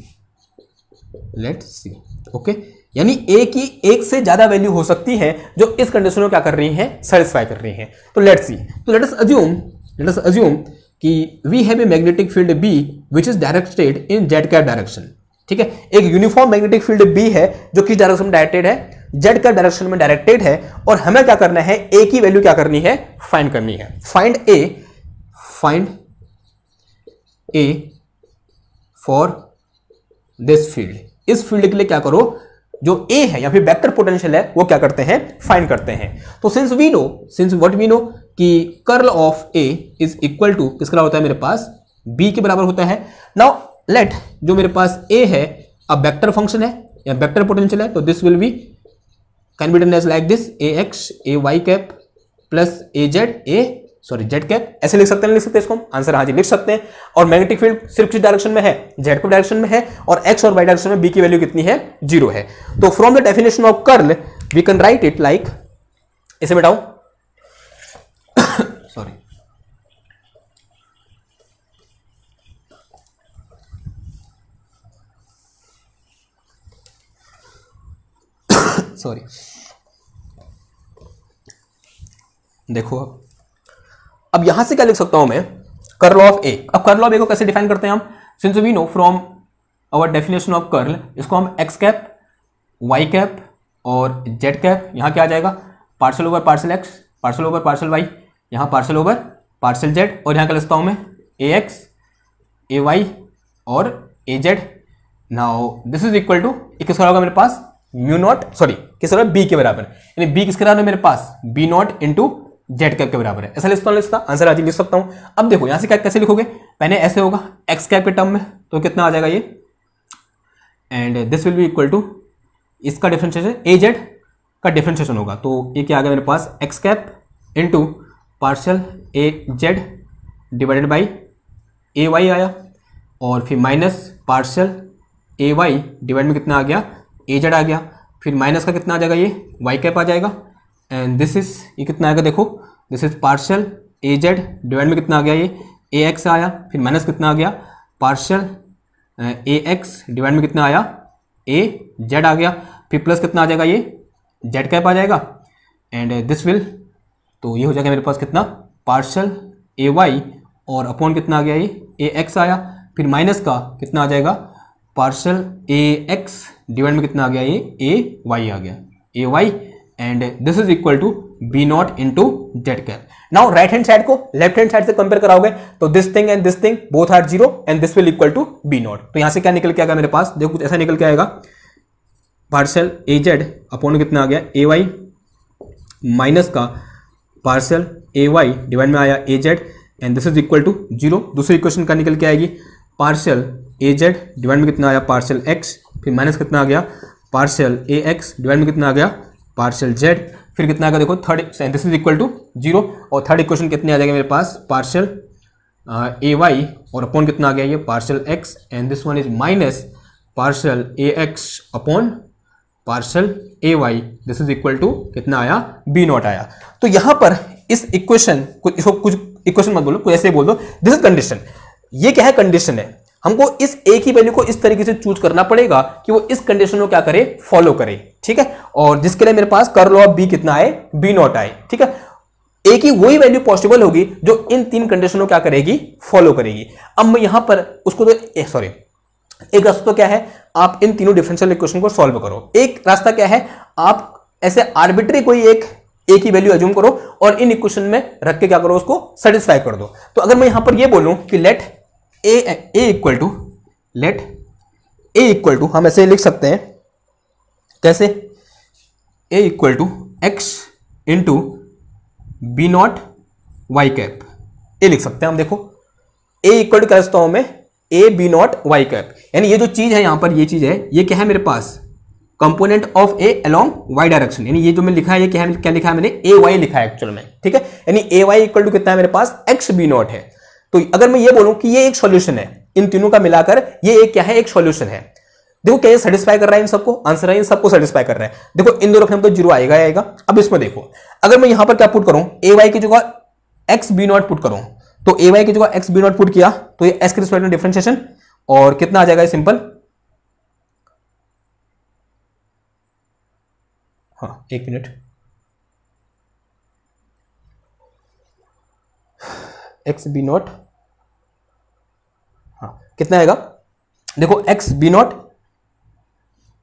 let's see okay, यानी ए की एक से ज्यादा वैल्यू हो सकती है जो इस कंडीशन को क्या कर रही है, सेटिस्फाई कर रही है। तो लेट्स सी, तो let us assume let us assume कि we have a magnetic field B which is directed in Z cap direction, ठीक है, एक यूनिफॉर्म मैग्नेटिक फील्ड बी है जो किस डायरेक्शन में डायरेक्टेड है, जेड का डायरेक्शन में डायरेक्टेड है, और हमें क्या करना है, ए की वैल्यू क्या करनी है, फाइंड करनी है, find A find A for this field, इस फील्ड के लिए क्या करो, जो ए है या फिर वेक्टर पोटेंशियल है वो क्या करते हैं, फाइंड करते हैं। तो since we know since what we know कि curl of A is equal to किसका होता है, मेरे पास बी के बराबर होता है। नाउ लेट, जो मेरे पास ए है अब वेक्टर फंक्शन है या वेक्टर पोटेंशियल है, तो this will be can be done as like this, A x A y cap plus A z A sorry z cap, ऐसे लिख सकते हैं, लिख सकते हैं इसको हम आंसर हाँ जी लिख सकते हैं। और मैग्नेटिक फील्ड सिर्फ किस डायरेक्शन में है, जेड के डायरेक्शन में है, और एक्स और वाई डायरेक्शन में बी की वैल्यू कितनी है, जीरो है। तो from the definition of curl we can write it like, इसे मिटाओ सॉरी सॉरी देखो अब यहां से क्या लिख सकता हूं मैं, कर्ल ऑफ ए। अब कर्ल ऑफ ए को कैसे डिफाइन करते हैं हम, since we know from our definition of curl, इसको हम एक्स कैप वाई कैप और जेड कैप, यहां क्या आ जाएगा, partial over partial x, partial over partial Y, यहां पार्सल ओवर पार्सल जेड, और यहां क्या लिखता हूं मैं, ए एक्स ए वाई और A Z. Now this is equal to किसका होगा मेरे पास, म्यू नॉट सॉरी किस बराबर, बी के बराबर, यानी बी किसके बराबर मेरे पास, B not into Z cap के बराबर है, ऐसा लिखता हूं, इसका आंसर आज लिख सकता हूं। अब देखो यहां से क्या कैसे लिखोगे, पहले ऐसे होगा एक्स कैप के टर्म में, तो कितना आ जाएगा ये, and this will be equal to इसका डिफरेंशिएशन ए जेड का डिफरेंशिएशन होगा, तो ये क्या आ गया मेरे पास, x cap into partial A Z divided by A Y आया, और फिर minus partial A Y divide में कितना आ गया, ए जेड आ गया, फिर माइनस का कितना आ जाएगा ये, वाई कैप आ जाएगा, एंड दिस इज ये कितना आएगा देखो, this is partial A Z divide में कितना आ गया, ये ए एक्स आया, फिर माइनस कितना आ गया पार्शियल ए एक्स डिवाइड में कितना आया ए जेड आ गया, फिर प्लस कितना आ जाएगा ये जेड कैप आ जाएगा एंड दिस विल, तो ये हो जाएगा मेरे पास कितना पार्शियल ए वाई और अपॉन कितना आ गया ये ए एक्स आया, फिर माइनस का कितना आ जाएगा पार्शियल ए एक्स डिवाइड में कितना आ गया ये ए वाई आ गया A Y and this is equal to B not into Z cap. Now right hand side को लेफ्ट हैंड साइड से कंपेयर कराओगे तो this thing and this thing both are zero and this will equal to B not. तो यहाँ से क्या निकल के आएगा मेरे पास देखो, कुछ ऐसा निकल के आएगा पार्शियल ए जेड अपॉन कितना आ गया ए वाई माइनस का पार्शियल ए वाई डिवाइड में आया A Z and this is equal to zero. दूसरी इक्वेशन का निकल के आएगी पार्शियल ए जेड डिवाइड में कितना आया पार्शियल एक्स, फिर माइनस कितना आ गया पार्शियल ए एक्स डिवाइड में कितना आ गया पार्शियल जेड, फिर कितना आएगा देखो third, this is equal to zero. और थर्ड इक्वेशन कितने आ जाएगा मेरे पास पार्शियल ए वाई और अपॉन कितना आ गया ये partial x and this one is minus partial A x upon partial A Y, this is equal to कितना आया बी नॉट आया। तो यहाँ पर इस इक्वेशन को, इसको कुछ इक्वेशन मत बोलो, कुछ ऐसे बोल दो दिस इज कंडीशन। ये क्या है कंडीशन है, हमको इस एक ही वैल्यू को इस तरीके से चूज करना पड़ेगा कि वो इस कंडीशन को क्या करे फॉलो करे, ठीक है। और जिसके लिए मेरे पास कर्ल ऑफ बी कितना आए बी नॉट आए, ठीक है। एक ही वही वैल्यू पॉसिबल होगी जो इन तीन कंडीशनों क्या करेगी फॉलो करेगी। अब मैं यहां पर उसको तो सॉरी एक रास्ता क्या है, आप इन तीनों डिफरेंशियल इक्वेशन को सॉल्व करो। एक रास्ता क्या है, आप ऐसे आर्बिट्री कोई एक एक ही वैल्यू अज्यूम करो और इन इक्वेशन में रख के क्या करो उसको सेटिस्फाई कर दो। तो अगर मैं यहां पर ये बोलूं कि let A A equal to let A equal to हम ऐसे लिख सकते हैं, कैसे A equal to x into B not Y cap, ये लिख सकते हैं हम। देखो ए इक्वल टू करता हूं मैं A B not Y cap, यानी ये जो चीज है यहां पर ये चीज है ये क्या है मेरे पास component of A along Y direction, यानी ये जो मैंने लिखा है ये क्या, क्या लिखा है मैंने ए वाई लिखा है एक्चुअल में, ठीक है। यानी ए वाई इक्वल टू कितना है मेरे पास एक्स बी नॉट है। तो अगर मैं ये बोलूं कि ये एक सॉल्यूशन है, इन तीनों का मिलाकर ये एक क्या है एक सॉल्यूशन है। देखो क्या ये सेटिस्फाई कर रहा है इन सबको, आंसर है इन सबको सेटिस्फाई कर रहा है। देखो इन दो रखने में तो जीरो आएगा आएगा। अब इसमें देखो अगर मैं यहां पर क्या पुट करूं ए वाई की जगह एक्स बी नॉट पुट करूं, तो ए वाई की जगह एक्स बी नॉट पुट किया तो ये एक्स के रिस्पेक्ट में डिफरेंशिएशन और कितना आ जाएगा सिंपल, हाँ एक मिनट, एक्स बी नॉट, हाँ कितना आएगा देखो एक्स बी नॉट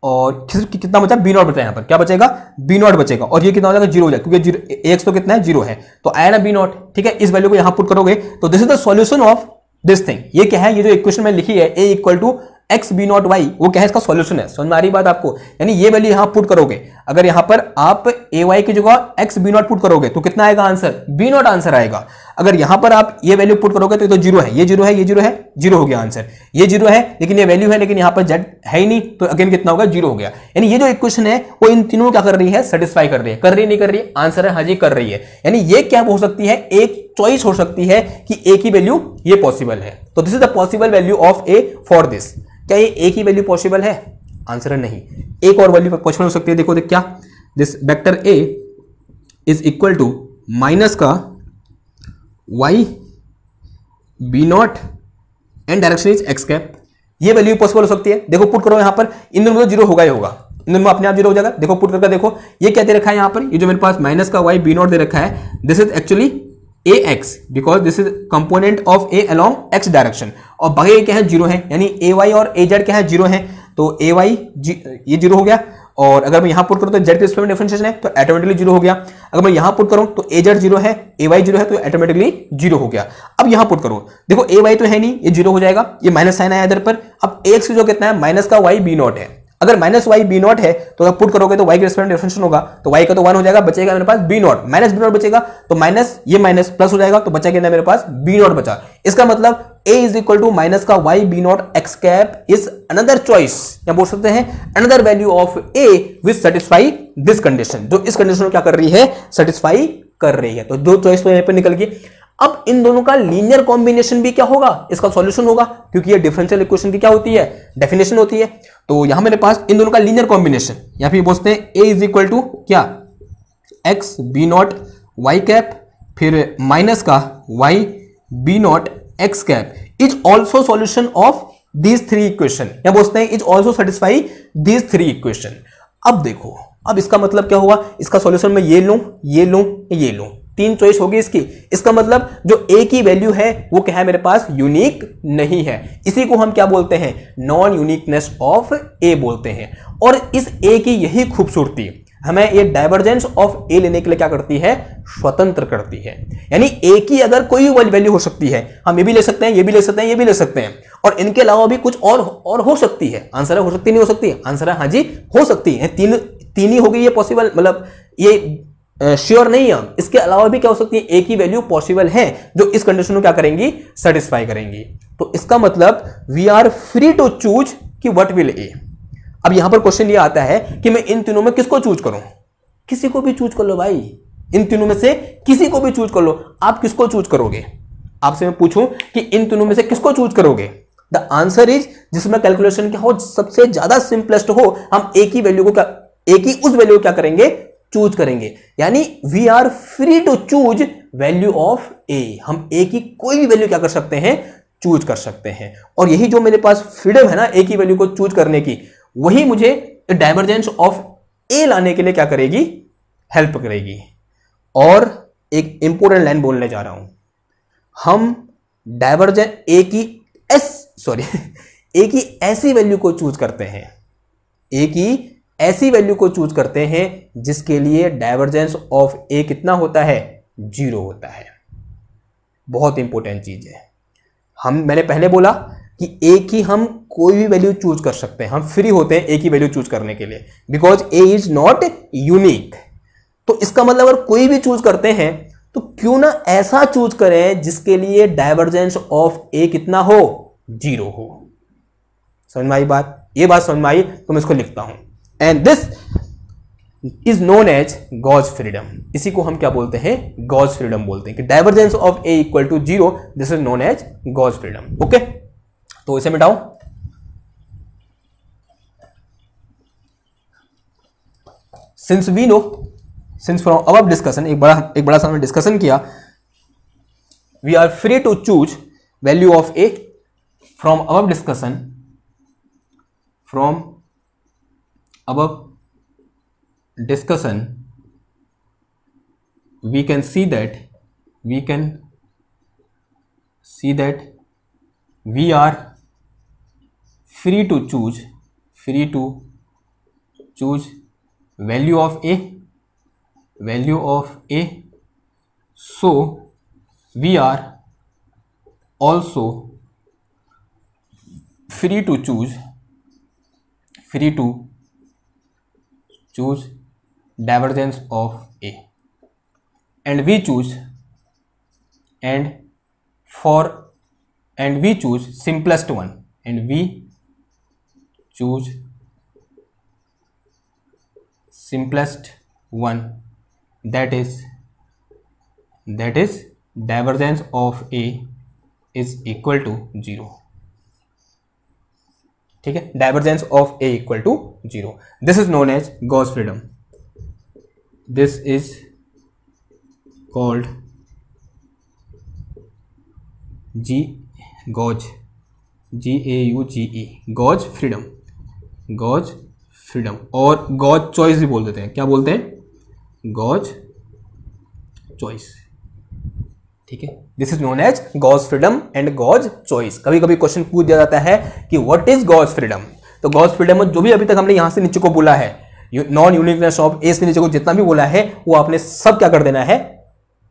और कितना बचा बी नॉट बचा, यहाँ पर क्या बचेगा बी नॉट बचेगा और ये कितना हो जाएगा जीरो हो जाएगा क्योंकि एक्स तो कितना है जीरो है, तो आया ना बी नॉट, ठीक है। इस वैल्यू को यहां पुट करोगे तो this is the solution of this thing. ये क्या है ये जो इक्वेशन में लिखी है A equal to x B not Y, वो क्या है इसका सॉल्यूशन है। समझ में आ रही बात आपको, यानी ये वैल्यू यहां पुट करोगे, अगर यहां पर आप ए वाई की जगह एक्स बी नॉट पुट करोगे तो कितना आएगा आंसर बी नॉट आंसर आएगा। अगर यहां पर आप ये वैल्यू पुट करोगे तो, तो जीरो है ये जीरो है ये जीरो है जीरो हो गया आंसर, ये जीरो है लेकिन ये वैल्यू है लेकिन यहां पर जेड है ही नहीं तो अगेन कितना होगा जीरो हो गया। यानी ये जो इक्वेशन है वो इन तीनों को क्या कर रही है सेटिस्फाई कर रही है, कर रही नहीं कर रही है, आंसर है हाँ जी कर रही है। यानी ये क्या हो सकती है एक चॉइस हो सकती है कि एक ही वैल्यू ये पॉसिबल है, तो this is the possible value of A for this. क्या ये एक ही वैल्यू पॉसिबल है, आंसर है नहीं, एक और वैल्यू पॉसिबल हो सकती है। देखो देख क्या this vector A is equal to minus का y b not and direction is x cap, ये वैल्यू पॉसिबल हो सकती है। देखो पुट करो यहां पर इन दोनों में जीरो होगा ही होगा, इन दोनों में अपने आप जीरो हो जाएगा। देखो पुट करके देखो ये क्या दे रखा है यहाँ पर, ये जो मेरे पास माइनस का y b नॉट दे रखा है this is actually A x because this is component of A along x direction और बाकी क्या है जीरो है, यानी ए वाई और ए जेड क्या है जीरो है, तो ए वाई ये जीरो हो गया। और अगर मैं यहां पुट करूं तो जेड के रिस्पेक्ट में डिफरेंशिएशन है तो ऑटोमेटिकली जीरो हो गया। अगर मैं यहां पुट करूं तो ए जेड जीरो है ए वाई जीरो है तो ऑटोमेटिकली जीरो हो गया। अब यहां पुट करो देखो ए वाई तो है नहीं, ये जीरो हो जाएगा, ये माइनस साइन आया इधर पर। अब एक्स की जो कितना है माइनस का वाई बी नॉट है, अगर माइनस वाई बी नॉट है तो अगर पुट करोगे तो वाई के रिस्पेक्ट में डिफरेंशिएशन होगा तो वाई का तो वन हो जाएगा, बचेगा मेरे पास B not, minus B not बचेगा तो माइनस ये माइनस प्लस हो जाएगा तो बचा कितना मेरे पास बी नॉट बचा। इसका मतलब a is equal to minus का y b not x cap is another choice, या बोल सकते हैं another value of a which satisfy this condition, जो इस कंडीशन को क्या कर रही है सेटिस्फाई कर रही है। तो दो चॉइस तो यहां पर निकल गई। अब इन दोनों का लीनियर कॉम्बिनेशन भी क्या होगा इसका सॉल्यूशन होगा क्योंकि ये डिफरेंशियल इक्वेशन की क्या होती है डेफिनेशन होती है। तो यहां मेरे पास इन दोनों का लीनियर कॉम्बिनेशन, यहां पे बोलते हैं a इज इक्वल टू क्या x B not Y cap फिर माइनस का Y B not x cap is also solution of these three equation या बोलते हैं is also satisfy these three equation. अब देखो, अब इसका मतलब क्या हुआ, इसका सॉल्यूशन मैं ये लूं ये लूं ये लूं, तीन चॉइस होगी इसकी। इसका मतलब जो ए की वैल्यू है वो क्या है मेरे पास, यूनिक नहीं है। इसी को हम क्या बोलते हैं, नॉन यूनिकनेस ऑफ ए बोलते हैं। और इस ए की यही खूबसूरती हमें ये डाइवर्जेंस ऑफ ए लेने के लिए क्या करती है, स्वतंत्र करती है। यानी ए की अगर कोई वैल्यू हो सकती है, हम ये भी ले सकते हैं ये भी ले सकते हैं ये भी ले सकते हैं और इनके अलावा भी कुछ और और हो सकती है। आंसर है हो सकती, नहीं हो सकती, आंसर है हाँ जी हो सकती है। तीन तीन ही होगी ये पॉसिबल, मतलब ये श्योर नहीं है। इसके अलावा भी क्या हो सकती है, ए की वैल्यू पॉसिबल है जो इस कंडीशन को क्या करेंगी, सेटिस्फाई करेंगी। तो इसका मतलब we are free to choose कि व्हाट विल ए। अब यहां पर क्वेश्चन ये आता है कि मैं इन तीनों में किसको चूज करूं, किसी को भी चूज कर लो भाई, इन तीनों में से किसी को भी चूज कर लो। आप किसको चूज करोगे, आपसे मैं पूछूं कि इन तीनों में से किसको चूज करोगे, द आंसर इज जिसमें कैलकुलेशन क्या हो, सबसे ज्यादा सिंपलेस्ट हो, हम ए की वैल्यू को क्या, ए की उस वैल्यू को क्या करेंगे, चूज करेंगे। यानी we are free to choose value of A, हम ए की कोई भी वैल्यू क्या कर सकते हैं, चूज कर सकते हैं। और यही जो मेरे पास फ्रीडम है ना ए की वैल्यू को चूज करने की, वही मुझे डाइवर्जेंस ऑफ ए लाने के लिए क्या करेगी, हेल्प करेगी। और एक इंपॉर्टेंट लाइन बोलने जा रहा हूं, हम डाइवर्जेंस ए की एस सॉरी ए की ऐसी वैल्यू को चूज करते हैं, ए की ऐसी वैल्यू को चूज करते हैं जिसके लिए डाइवर्जेंस ऑफ ए कितना होता है, जीरो होता है। बहुत इंपॉर्टेंट चीज है। हम मैंने पहले बोला कि ए की हम कोई भी वैल्यू चूज कर सकते हैं, हम फ्री होते हैं ए की वैल्यू चूज करने के लिए, because A is not unique. तो इसका मतलब अगर कोई भी चूज करते हैं तो क्यों ना ऐसा चूज करें जिसके लिए डाइवर्जेंस ऑफ ए कितना हो, जीरो हो। समझ में आई बात, ये बात समझ में आई तो मैं इसको लिखता हूं, and this is known as gauge freedom. इसी को हम क्या बोलते हैं, गॉज फ्रीडम बोलते हैं कि divergence of A equal to zero, this is known as gauge freedom. Okay, तो इसे मिटाओ, since we know since from above discussion, एक बड़ा एक बड़ा सा हमने डिस्कशन किया, we are free to choose value of A from above discussion from above discussion we can see that we can see that we are free to choose free to choose value of a value of a so we are also free to choose free to choose divergence of A and we choose and for and we choose simplest one and we choose simplest one that is that is divergence of A is equal to zero। ठीक है, divergence of A equal to zero, this is known as gauge freedom, this is called G gauge G A U G E gauge freedom gauge freedom और गॉज चॉइस भी बोल देते हैं, क्या बोलते हैं, गॉज चॉइस। ठीक है, this is known as gauge freedom and gauge choice. कभी कभी क्वेश्चन पूछ दिया जाता है कि व्हाट इज गॉज फ्रीडम, तो गॉज फ्रीडम जो भी अभी तक हमने यहां से नीचे को बोला है, नॉन यूनिकनेस ऑफ ए से नीचे को जितना भी बोला है वो आपने सब क्या कर देना है,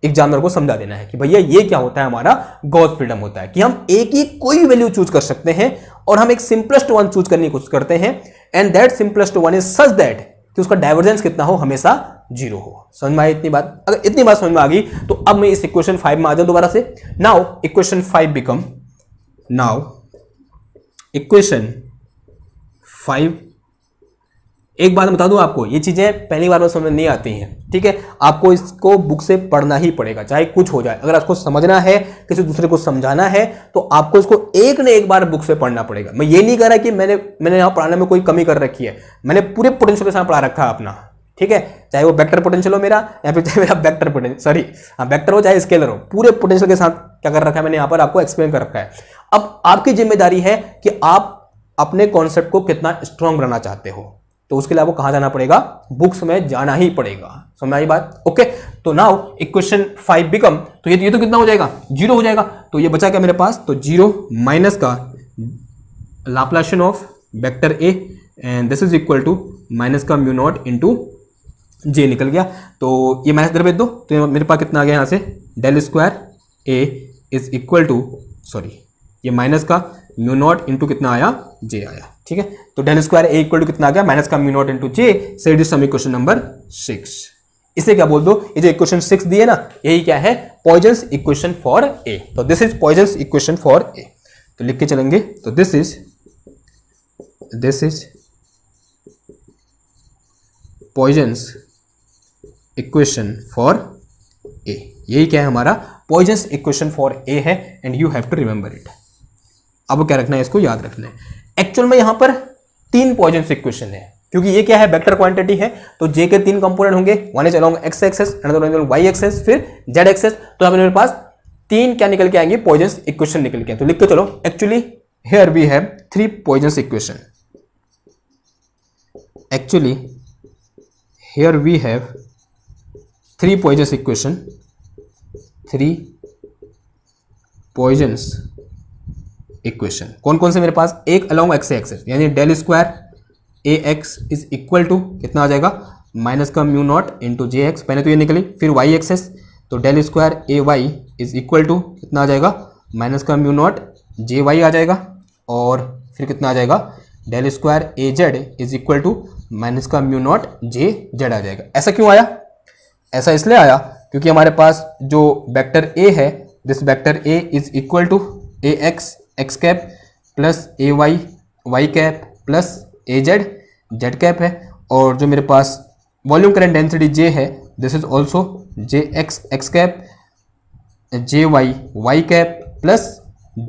एग्जामिनर को समझा देना है कि भैया ये क्या होता है, हमारा गॉज फ्रीडम होता है कि हम ए की कोई वैल्यू चूज कर सकते हैं और हम एक सिंपलेस्ट वन चूज करने की कोशिश करते हैं and that simplest one is such that कि उसका डाइवर्जेंस कितना हो, हमेशा जीरो हो। समझ में आई इतनी बात, अगर इतनी बात समझ में आ गई तो अब मैं इस इक्वेशन फाइव में आ जाऊं दोबारा से। Now equation five become now equation five, एक बात बता दूं आपको, ये चीजें पहली बार में समझ नहीं आती हैं, ठीक है, आपको इसको बुक से पढ़ना ही पड़ेगा चाहे कुछ हो जाए। अगर आपको समझना है, किसी दूसरे को समझाना है तो आपको इसको एक ने एक बार बुक से पढ़ना पड़ेगा। मैं ये नहीं कह रहा कि मैंने मैंने यहाँ पढ़ाने में कोई कमी कर रखी है, मैंने पूरे पोटेंशियल के साथ पढ़ा रखा है अपना, ठीक है, चाहे वो वेक्टर पोटेंशियल हो मेरा या फिर चाहे मेरा वेक्टर पोटेंशियल सॉरी हाँ वेक्टर हो चाहे स्केलर हो, पूरे पोटेंशियल के साथ क्या कर रखा है मैंने यहाँ पर आपको एक्सप्लेन कर रखा है। अब आपकी जिम्मेदारी है कि आप अपने कॉन्सेप्ट को कितना स्ट्रांग बनाना चाहते हो, तो उसके लिए आपको कहाँ जाना पड़ेगा, बुक्स में जाना ही पड़ेगा। समझ आई बात? ओके, तो नाउ इक्वेशन फाइव बिकम, तो ये ये तो कितना हो जाएगा, जीरो हो जाएगा। तो ये बचा क्या मेरे पास, तो जीरो माइनस का Laplacian of vector A and this is equal to minus का म्यू नॉट इंटू जे निकल गया, तो ये माइनस इधर भेज दो, तो मेरे पास कितना आ गया यहाँ से del square A is equal to sorry ये माइनस का म्यू नॉट इंटू कितना आया, जे आया। ठीक है, तो del square A equal to कितना आ गया, माइनस का mu not into J, say it is some equation number six. इसे क्या बोल दो, ये जो इक्वेशन सिक्स दी है ना, यही क्या है, पॉइजन इक्वेशन फॉर ए। तो this is Poisson equation for A, तो लिख के चलेंगे, तो this is this is Poisson equation for A. यही क्या है हमारा पॉइजन इक्वेशन फॉर ए है, and you have to remember it. अब क्या रखना है, इसको याद रखना है। एक्चुअल में यहां पर तीन पॉइजन इक्वेशन है, क्योंकि ये क्या है वेक्टर क्वांटिटी है, तो जे के तीन कंपोनेंट होंगे, one is along X axis, another one is along Y axis, फिर जेड एक्सेस। तो अब मेरे पास तीन क्या निकल के आएंगे, पॉइजन इक्वेशन निकल के। तो लिख के चलो, actually here we have three Poisson equation, actually here we have three Poisson equation, three Poisson equation. कौन कौन से मेरे पास, एक अलोंग एक्स एक्सेस, यानी del square A X is equal to कितना आ जाएगा, माइनस का mu not into J X, पहले तो ये निकली, फिर वाई एक्सेस, तो del square A Y is equal to कितना आ जाएगा, माइनस का म्यू नॉट जे वाई आ जाएगा, और फिर कितना आ जाएगा, del square A Z is equal to minus का म्यू नॉट जे जेड आ जाएगा। ऐसा क्यों आया, ऐसा इसलिए आया क्योंकि हमारे पास जो वेक्टर ए है, this vector A is equal to A X X cap plus A Y Y cap plus A Z Z cap है, और जो मेरे पास वॉल्यूम करंट डेंसिटी जे है, this is also J X X cap J Y Y cap plus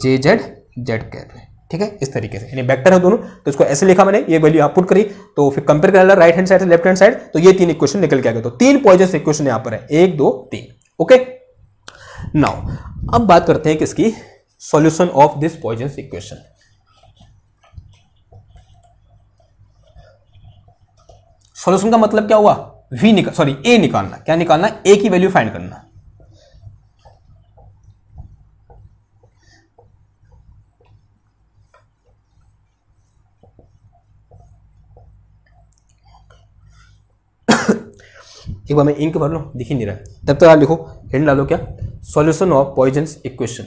J Z Z cap है। ठीक है, इस तरीके से, यानी वेक्टर है दोनों, तो इसको ऐसे लिखा मैंने, ये वैल्यू आप पुट करी, तो फिर कंपेयर करना राइट हैंड साइड से लेफ्ट हैंड साइड, तो ये तीन इक्वेशन निकल के आ गए। तो तीन पॉइजन इक्वेशन यहाँ पर है, एक दो तीन। ओके, नाउ अब बात करते हैं किसकी, solution of this Poisson equation. Solution का मतलब क्या हुआ, v निकाल सॉरी a निकालना, क्या निकालना, a की वैल्यू फाइंड करना। एक बार मैं इंक भर लूं, दिख ही नहीं रहा, तब तक आप लिखो, हेडिंग डालो क्या, सॉल्यूशन ऑफ पॉइजन इक्वेशन।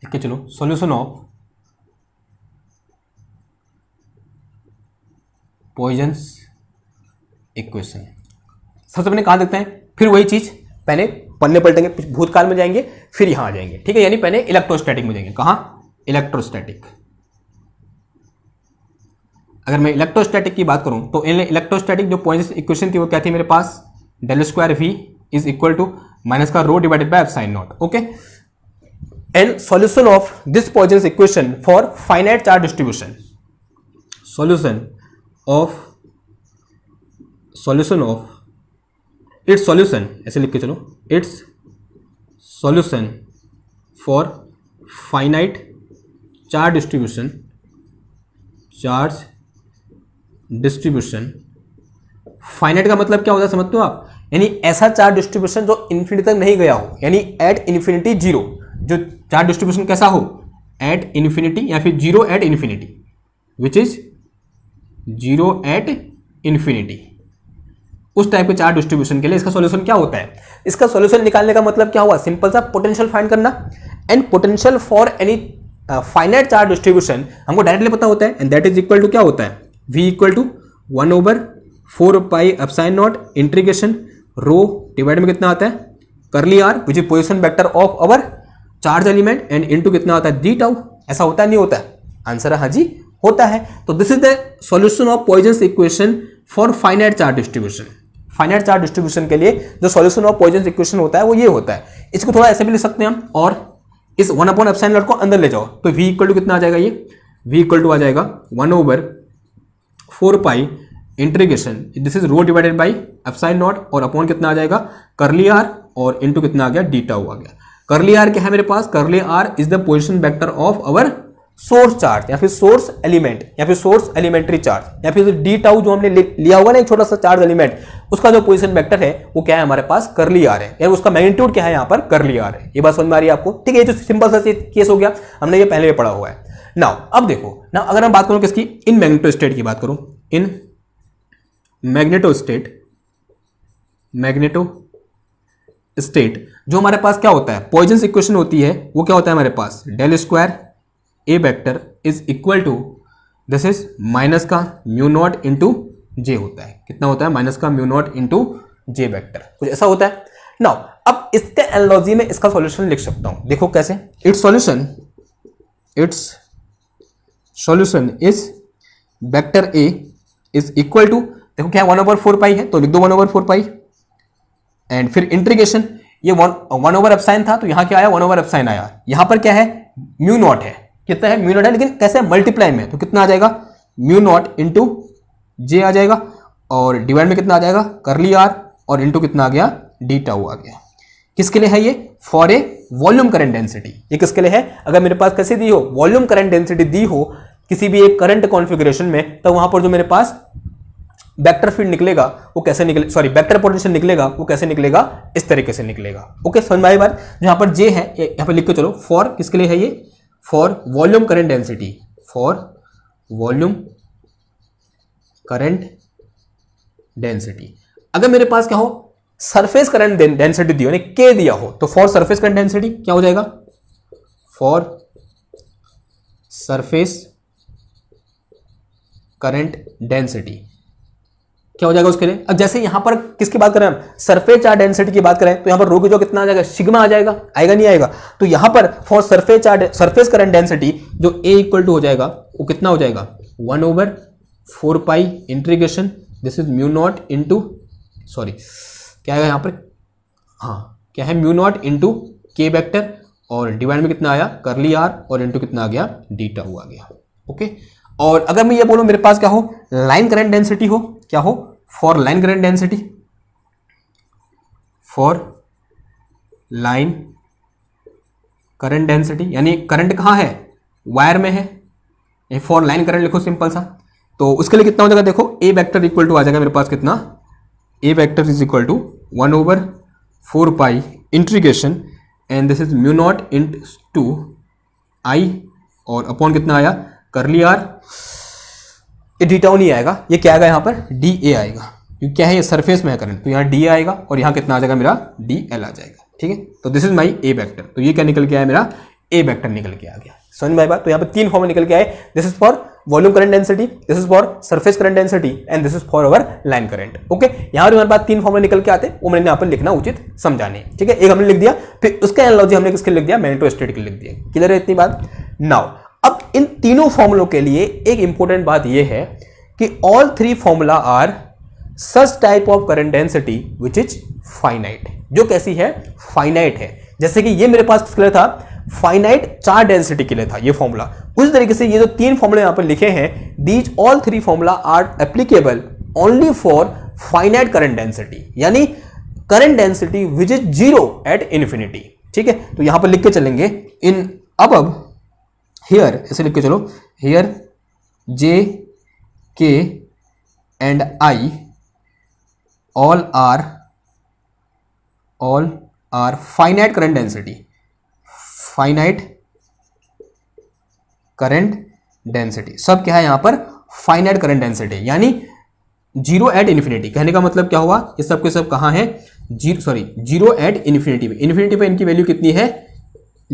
ठीक है, चलो, सॉल्यूशन ऑफ पॉइजन इक्वेशन। सबसे पहले कहाँ देखते हैं, फिर वही चीज, पहले पन्ने पलटेंगे, भूतकाल में जाएंगे, फिर यहां आ जाएंगे। ठीक है, यानी पहले इलेक्ट्रोस्टैटिक में जाएंगे, कहाँ, इलेक्ट्रोस्टैटिक। अगर मैं इलेक्ट्रोस्टैटिक की बात करूं तो इलेक्ट्रोस्टैटिक जो पॉइजन इक्वेशन थी वो क्या थी मेरे पास, del square V is equal to minus का rho divided by epsilon naught. Okay, and solution of this Poisson equation for finite charge distribution, solution of solution of its solution, ऐसे लिख के चलो, its solution for finite charge distribution, charge distribution. Finite का मतलब क्या होता है समझते हो आप, यानी ऐसा चार्ज डिस्ट्रीब्यूशन जो इन्फिनिटी तक नहीं गया हो, यानी एट इन्फिनिटी जीरो, जो चार्ज डिस्ट्रीब्यूशन कैसा हो, एट इन्फिनिटी या फिर zero at infinity, which is zero at infinity, उस टाइप के चार्ज डिस्ट्रीब्यूशन के लिए इसका सॉल्यूशन क्या होता है। इसका सॉल्यूशन निकालने का मतलब क्या हुआ, सिंपल सा पोटेंशियल फाइंड करना, and potential for any finite charge distribution हमको डायरेक्टली पता होता है, and that is equal to क्या होता है, V equal to one over four pi epsilon naught integration rho divide में कितना आता है, curly R which is position vector of our charge element, and into कितना आता है डी टाउ, ऐसा होता है, नहीं होता है? आंसर है हाँ जी होता है। तो this is the solution of Poisson equation for finite charge distribution. Finite charge distribution के लिए जो सॉल्यूशन ऑफ पॉइजन इक्वेशन होता है वो ये होता है। इसको थोड़ा ऐसे भी ले सकते हैं हम, और इस वन अपॉन एप्सिलॉन नॉट को अंदर ले जाओ तो वी इक्वल टू कितना आ जाएगा, ये वी इक्वल टू आ जाएगा one over four pi integration, this is rho divided by epsilon naught और अपॉन कितना आ जाएगा कर्ली आर और इनटू कितना आ गया डी टाउ आ गया। कर्ली आर क्या है मेरे पास, curly R is the position vector of our source charge या फिर सोर्स एलिमेंट या फिर सोर्स एलिमेंट्री चार्ज या फिर डी टाउ जो हमने लिया हुआ ना एक छोटा सा चार्ज एलिमेंट, उसका जो पोजीशन वेक्टर है वो क्या है हमारे पास कर्ली आर है, यानी उसका मैग्नीट्यूड क्या है यहाँ पर कर्ली आर है। ये बात समझ में आ रही है आपको, ठीक है? ये जो सिंपल सा केस हो गया, हमने ये पहले भी पढ़ा हुआ है। नाउ अब देखो ना, अगर हम बात करूँ किसकी, इन मैग्नेटो स्टेट की बात करूँ, in magneto state, magneto state जो हमारे पास क्या होता है पॉइजन इक्वेशन होती है, वो क्या होता है हमारे पास del square A vector is equal to this is minus का म्यू नॉट इंटू जे होता है, कितना होता है माइनस का mu not into J vector, कुछ ऐसा होता है। नाउ अब इसके एनालॉजी में इसका सॉल्यूशन लिख सकता हूं, देखो कैसे, its solution, its solution is vector A is equal to, देखो क्या वन ओवर फोर पाई है तो लिख दो one over four pi and फिर इंटीग्रेशन, ये वन वन ओवर एप्सिलॉन था तो यहाँ क्या आया वन ओवर एप्सिलॉन आया, यहाँ पर क्या है म्यू नॉट है, कितना है म्यू नॉट है, लेकिन कैसे मल्टीप्लाई में तो कितना आ जाएगा म्यू नॉट इंटू जे आ जाएगा और डिवाइड में कितना आ जाएगा कर्ली आर और इंटू कितना आ गया डी टाउ आ गया। किसके लिए है ये, for a volume current density, ये किसके लिए है, अगर मेरे पास कैसे दी हो वॉल्यूम करंट डेंसिटी दी हो किसी भी एक करंट कॉन्फिगरेशन में, तो वहां पर जो मेरे पास वेक्टर फील्ड निकलेगा वो कैसे निकले, सॉरी वेक्टर पोटेंशियल निकलेगा वो कैसे निकलेगा, इस तरीके से निकलेगा। ओके समझ में आई बात, यहाँ पर जे है यहाँ पर लिख के चलो, फॉर किसके लिए है ये for volume current density, for volume current density. अगर मेरे पास क्या हो सरफेस करंट डेंसिटी दी हो यानी के दिया हो तो फॉर सरफेस करंट डेंसिटी क्या हो जाएगा, फॉर सरफेस करंट डेंसिटी क्या हो जाएगा उसके लिए। अब जैसे यहां पर किसकी बात करें हम सरफेस चार्ज डेंसिटी की बात करें तो यहां पर रो के जो कितना आ जाएगा सिग्मा आ जाएगा, आएगा नहीं आएगा, तो यहां पर for surface charge surface current density जो ए इक्वल टू हो जाएगा वो कितना हो जाएगा one over four pi integration this is mu not into sorry क्या आएगा यहाँ पर, हाँ क्या है mu not into K vector और डिवाइड में कितना आया कर्ली आर और इंटू कितना आ गया डी टाउ आ गया। ओके और अगर मैं ये बोलूं मेरे पास क्या हो लाइन करंट डेंसिटी हो, क्या हो for line current density, for line current density यानी करंट कहाँ है वायर में है, फॉर लाइन करंट लिखो सिंपल सा, तो उसके लिए कितना हो जाएगा देखो ए वेक्टर इक्वल टू आ जाएगा मेरे पास कितना A vector is equal to one over four pi integration and this is mu naught into I और अपॉन कितना आया कर्ली आर, ये डी टाउ नहीं आएगा ये क्या आएगा यहाँ पर डी ए आएगा, क्या है ये सरफेस में है करंट तो यहाँ डी ए आएगा और यहाँ कितना आ जाएगा मेरा डी एल आ जाएगा। ठीक है तो this is my A vector, तो ये क्या निकल के आया मेरा ए वेक्टर निकल के आ गया। समझ में आई बात, तो यहाँ पर तीन फॉर्म निकल के आए, this is for volume current density, this is for surface current density and this is for our line current. Okay यहाँ पर हमारे पास तीन फॉर्म निकल के आते हैं, वो मैंने यहाँ पर लिखना उचित समझा नहीं, ठीक है एक हमने लिख दिया फिर उसका एनालॉजी हमने किसके लिख दिया मैग्नेटो स्टेट के लिख दिया, क्लियर है इतनी बात। नाउ अब इन तीनों फॉर्मूलों के लिए एक इंपॉर्टेंट बात यह है कि all three formula are such type of current density which is finite, जो कैसी है फाइनाइट है, जैसे कि ये मेरे पास किसके लिए था फाइनाइट चार्ज डेंसिटी के लिए था ये फॉर्मूला, उस तरीके से ये जो तीन फॉर्मूले यहां पर लिखे हैं these all three formula are applicable only for finite current density यानी current density which is zero at infinity. ठीक है तो यहां पर लिख के चलेंगे इन अब अब Here ऐसे लिख के चलो here J K and I all are all are finite current density finite current density सब क्या है यहाँ पर finite current density यानी जीरो एट इन्फिनिटी। कहने का मतलब क्या हुआ ये सब के सब कहाँ है zero sorry zero at infinity में, इन्फिनिटी पे इनकी वैल्यू कितनी है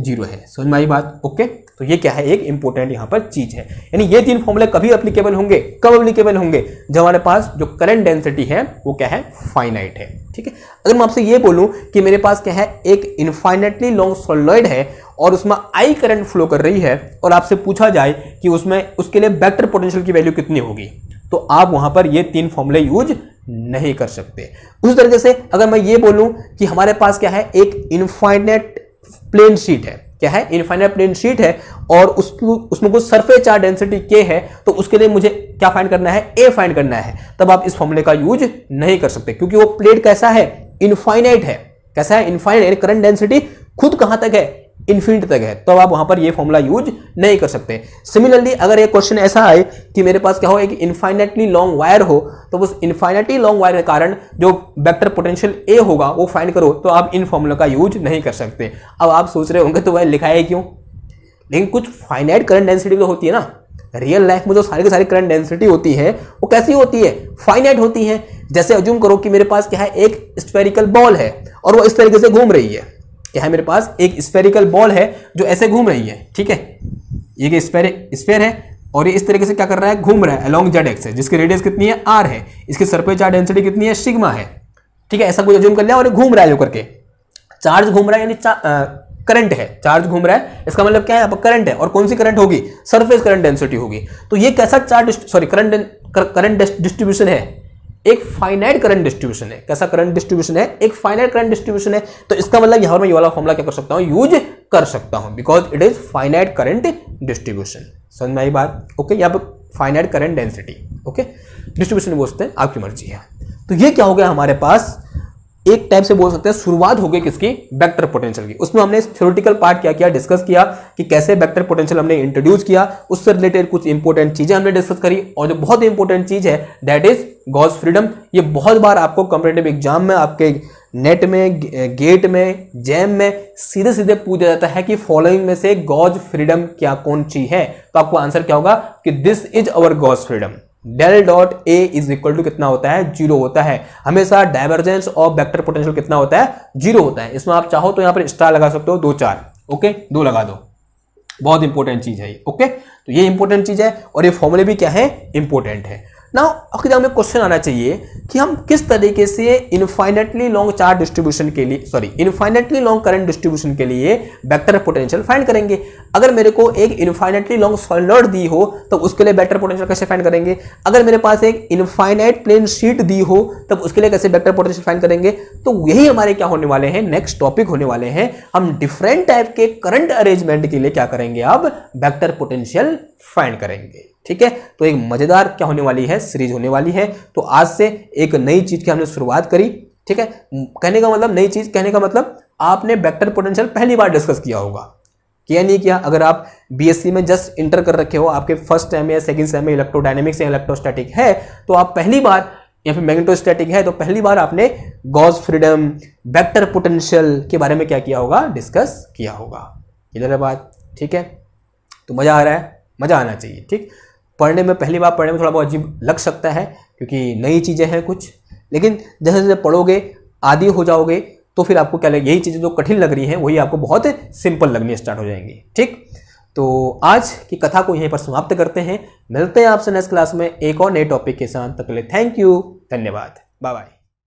जीरो है। समझ में आई बात। ओके तो तो ये क्या है, एक इंपॉर्टेंट यहाँ पर चीज है। यानी ये तीन फॉर्मूले कभी एप्लीकेबल होंगे, कब एप्लीकेबल होंगे, जब हमारे पास जो करंट डेंसिटी है वो क्या है, फाइनाइट है। ठीक है, अगर मैं आपसे ये बोलूं कि मेरे पास क्या है, एक इनफाइनाइटली लॉन्ग सोलॉइड है और उसमें आई करंट फ्लो कर रही है और आपसे पूछा जाए कि उसमें उसके लिए वेक्टर पोटेंशियल की वैल्यू कितनी होगी, तो आप वहां पर ये तीन फॉर्मूले यूज नहीं कर सकते। उस तरीके से अगर मैं ये बोलूं कि हमारे पास क्या है, एक इनफाइनाइट प्लेन शीट है, क्या है, इनफाइनाइट प्लेन शीट है और उसको उसमें कुछ सरफेस चार्ज डेंसिटी के है, तो उसके लिए मुझे क्या फाइंड करना है, ए फाइंड करना है, तब आप इस फॉर्मूले का यूज नहीं कर सकते क्योंकि वो प्लेट कैसा है, इनफाइनाइट है। कैसा है, इनफाइनाइट। करंट डेंसिटी खुद कहां तक है, इन्फिनिटी तक है, तो आप वहां पर ये फॉर्मूला यूज नहीं कर सकते। सिमिलरली अगर एक क्वेश्चन ऐसा आए कि मेरे पास क्या हो, एक इनफाइनाइटली लॉन्ग वायर हो, तो उस इनफाइनाइटली लॉन्ग वायर के कारण जो वेक्टर पोटेंशियल ए होगा वो फाइंड करो, तो आप इन फॉर्मूला का यूज नहीं कर सकते। अब आप सोच रहे होंगे तो वह लिखा है क्यों, लेकिन कुछ फाइनाइट करंट डेंसिटी तो होती है ना, रियल लाइफ में जो सारी की सारी करंट डेंसिटी होती है वो कैसी होती है, फाइनाइट होती है। जैसे अज्यूम करो कि मेरे पास क्या है, एक स्फेरिकल बॉल है और वो इस तरीके से घूम रही है। क्या है, मेरे पास एक स्फेरिकल बॉल है जो ऐसे घूम रही है। ठीक है, ये स्फेयर है और ये इस तरीके से क्या कर रहा है, घूम रहा है अलोंग जेड एक्स है, जिसकी रेडियस कितनी है, आर है, इसकी सरफेस चार्ज डेंसिटी कितनी है, सिग्मा है। ठीक है, ऐसा कुछ अज्यूम कर लिया और ये घूम रहा है, जो करके चार्ज घूम रहा है, यानी करंट है, चार्ज घूम रहा है, इसका मतलब क्या है, अब करंट है। और कौन सी करंट होगी, सरफेस करंट डेंसिटी होगी। तो ये कैसा charge, sorry current current distribution है, एक फाइनाइट करंट डिस्ट्रीब्यूशन है। कैसा करंट डिस्ट्रीब्यूशन है, एक फाइनाइट करंट डिस्ट्रीब्यूशन है। तो इसका मतलब यहां पर मैं ये वाला फॉर्मूला क्या कर सकता हूं, यूज कर सकता हूं, because it is finite current distribution. समझ में आई बात, ओके। यहाँ पर finite current density, okay, distribution बोलते हैं, आपकी मर्जी है। तो ये क्या हो गया हमारे पास, एक टाइप से बोल सकते हैं शुरुआत हो गई किसकी, वेक्टर पोटेंशियल की। उसमें हमने थ्योरेटिकल पार्ट क्या किया, डिस्कस किया कि कैसे वेक्टर पोटेंशियल हमने इंट्रोड्यूस किया, उससे रिलेटेड कुछ इंपॉर्टेंट चीजें हमने डिस्कस करी। और जो बहुत इंपॉर्टेंट चीज है दैट इज गॉज फ्रीडम। ये बहुत बार आपको कॉम्पिटिटिव एग्जाम में, आपके नेट में, गेट में, जैम में सीधे सीधे पूछा जाता है कि फॉलोइंग में से गॉज फ्रीडम क्या, कौन सी है, तो आपको आंसर क्या होगा कि this is our gauge freedom. Del dot A is equal to कितना होता है, जीरो होता है। हमेशा डाइवर्जेंस ऑफ वेक्टर पोटेंशियल कितना होता है, जीरो होता है। इसमें आप चाहो तो यहां पर स्टार लगा सकते हो, दो चार, ओके, दो लगा दो, बहुत इंपॉर्टेंट चीज है। ओके, तो ये इंपॉर्टेंट चीज है और ये फॉर्मूले भी क्या है, इंपॉर्टेंट है। नाउ आखिर हमें क्वेश्चन आना चाहिए कि हम किस तरीके से इनफाइनेटली लॉन्ग चार्ज डिस्ट्रीब्यूशन के लिए, sorry infinitely long current distribution के लिए वेक्टर पोटेंशियल फाइंड करेंगे। अगर मेरे को एक इनफाइनेटली लॉन्ग सॉलिड दी हो तब उसके लिए वेक्टर पोटेंशियल कैसे फाइंड करेंगे। अगर मेरे पास एक इनफाइनाइट प्लेन शीट दी हो तब उसके लिए कैसे वेक्टर पोटेंशियल फाइंड करेंगे। तो यही हमारे क्या होने वाले हैं, नेक्स्ट टॉपिक होने वाले हैं। हम डिफरेंट टाइप के करंट अरेंजमेंट के लिए क्या करेंगे, अब वेक्टर पोटेंशियल फाइंड करेंगे। ठीक है, तो एक मजेदार क्या होने वाली है, सीरीज होने वाली है। तो आज से एक नई चीज की हमने शुरुआत करी। ठीक है, कहने का मतलब नई चीज, कहने का मतलब आपने वेक्टर पोटेंशियल पहली बार डिस्कस किया होगा, किया नहीं किया। अगर आप बीएससी में जस्ट इंटर कर रखे हो, आपके फर्स्ट सेम या सेकंड सेम में इलेक्ट्रो डायनेमिक्स या इलेक्ट्रोस्टैटिक है, तो आप पहली बार, या फिर मैग्नेटो स्टेट है, तो पहली बार आपने गॉज फ्रीडम, वेक्टर पोटेंशियल के बारे में क्या किया होगा, डिस्कस किया होगा। इधर बात, ठीक है, तो मजा आ रहा है, मजा आना चाहिए। ठीक, पढ़ने में, पहली बार पढ़ने में थोड़ा बहुत अजीब लग सकता है क्योंकि नई चीज़ें हैं कुछ, लेकिन जैसे जैसे पढ़ोगे, आदी हो जाओगे, तो फिर आपको क्या लगे, यही चीज़ें जो कठिन लग रही हैं वही आपको बहुत सिंपल लगनी स्टार्ट हो जाएंगी। ठीक, तो आज की कथा को यहीं पर समाप्त करते हैं। मिलते हैं आपसे नेक्स्ट क्लास में एक और नए टॉपिक के साथ। तब तक के लिए थैंक यू, धन्यवाद, बाय बाय।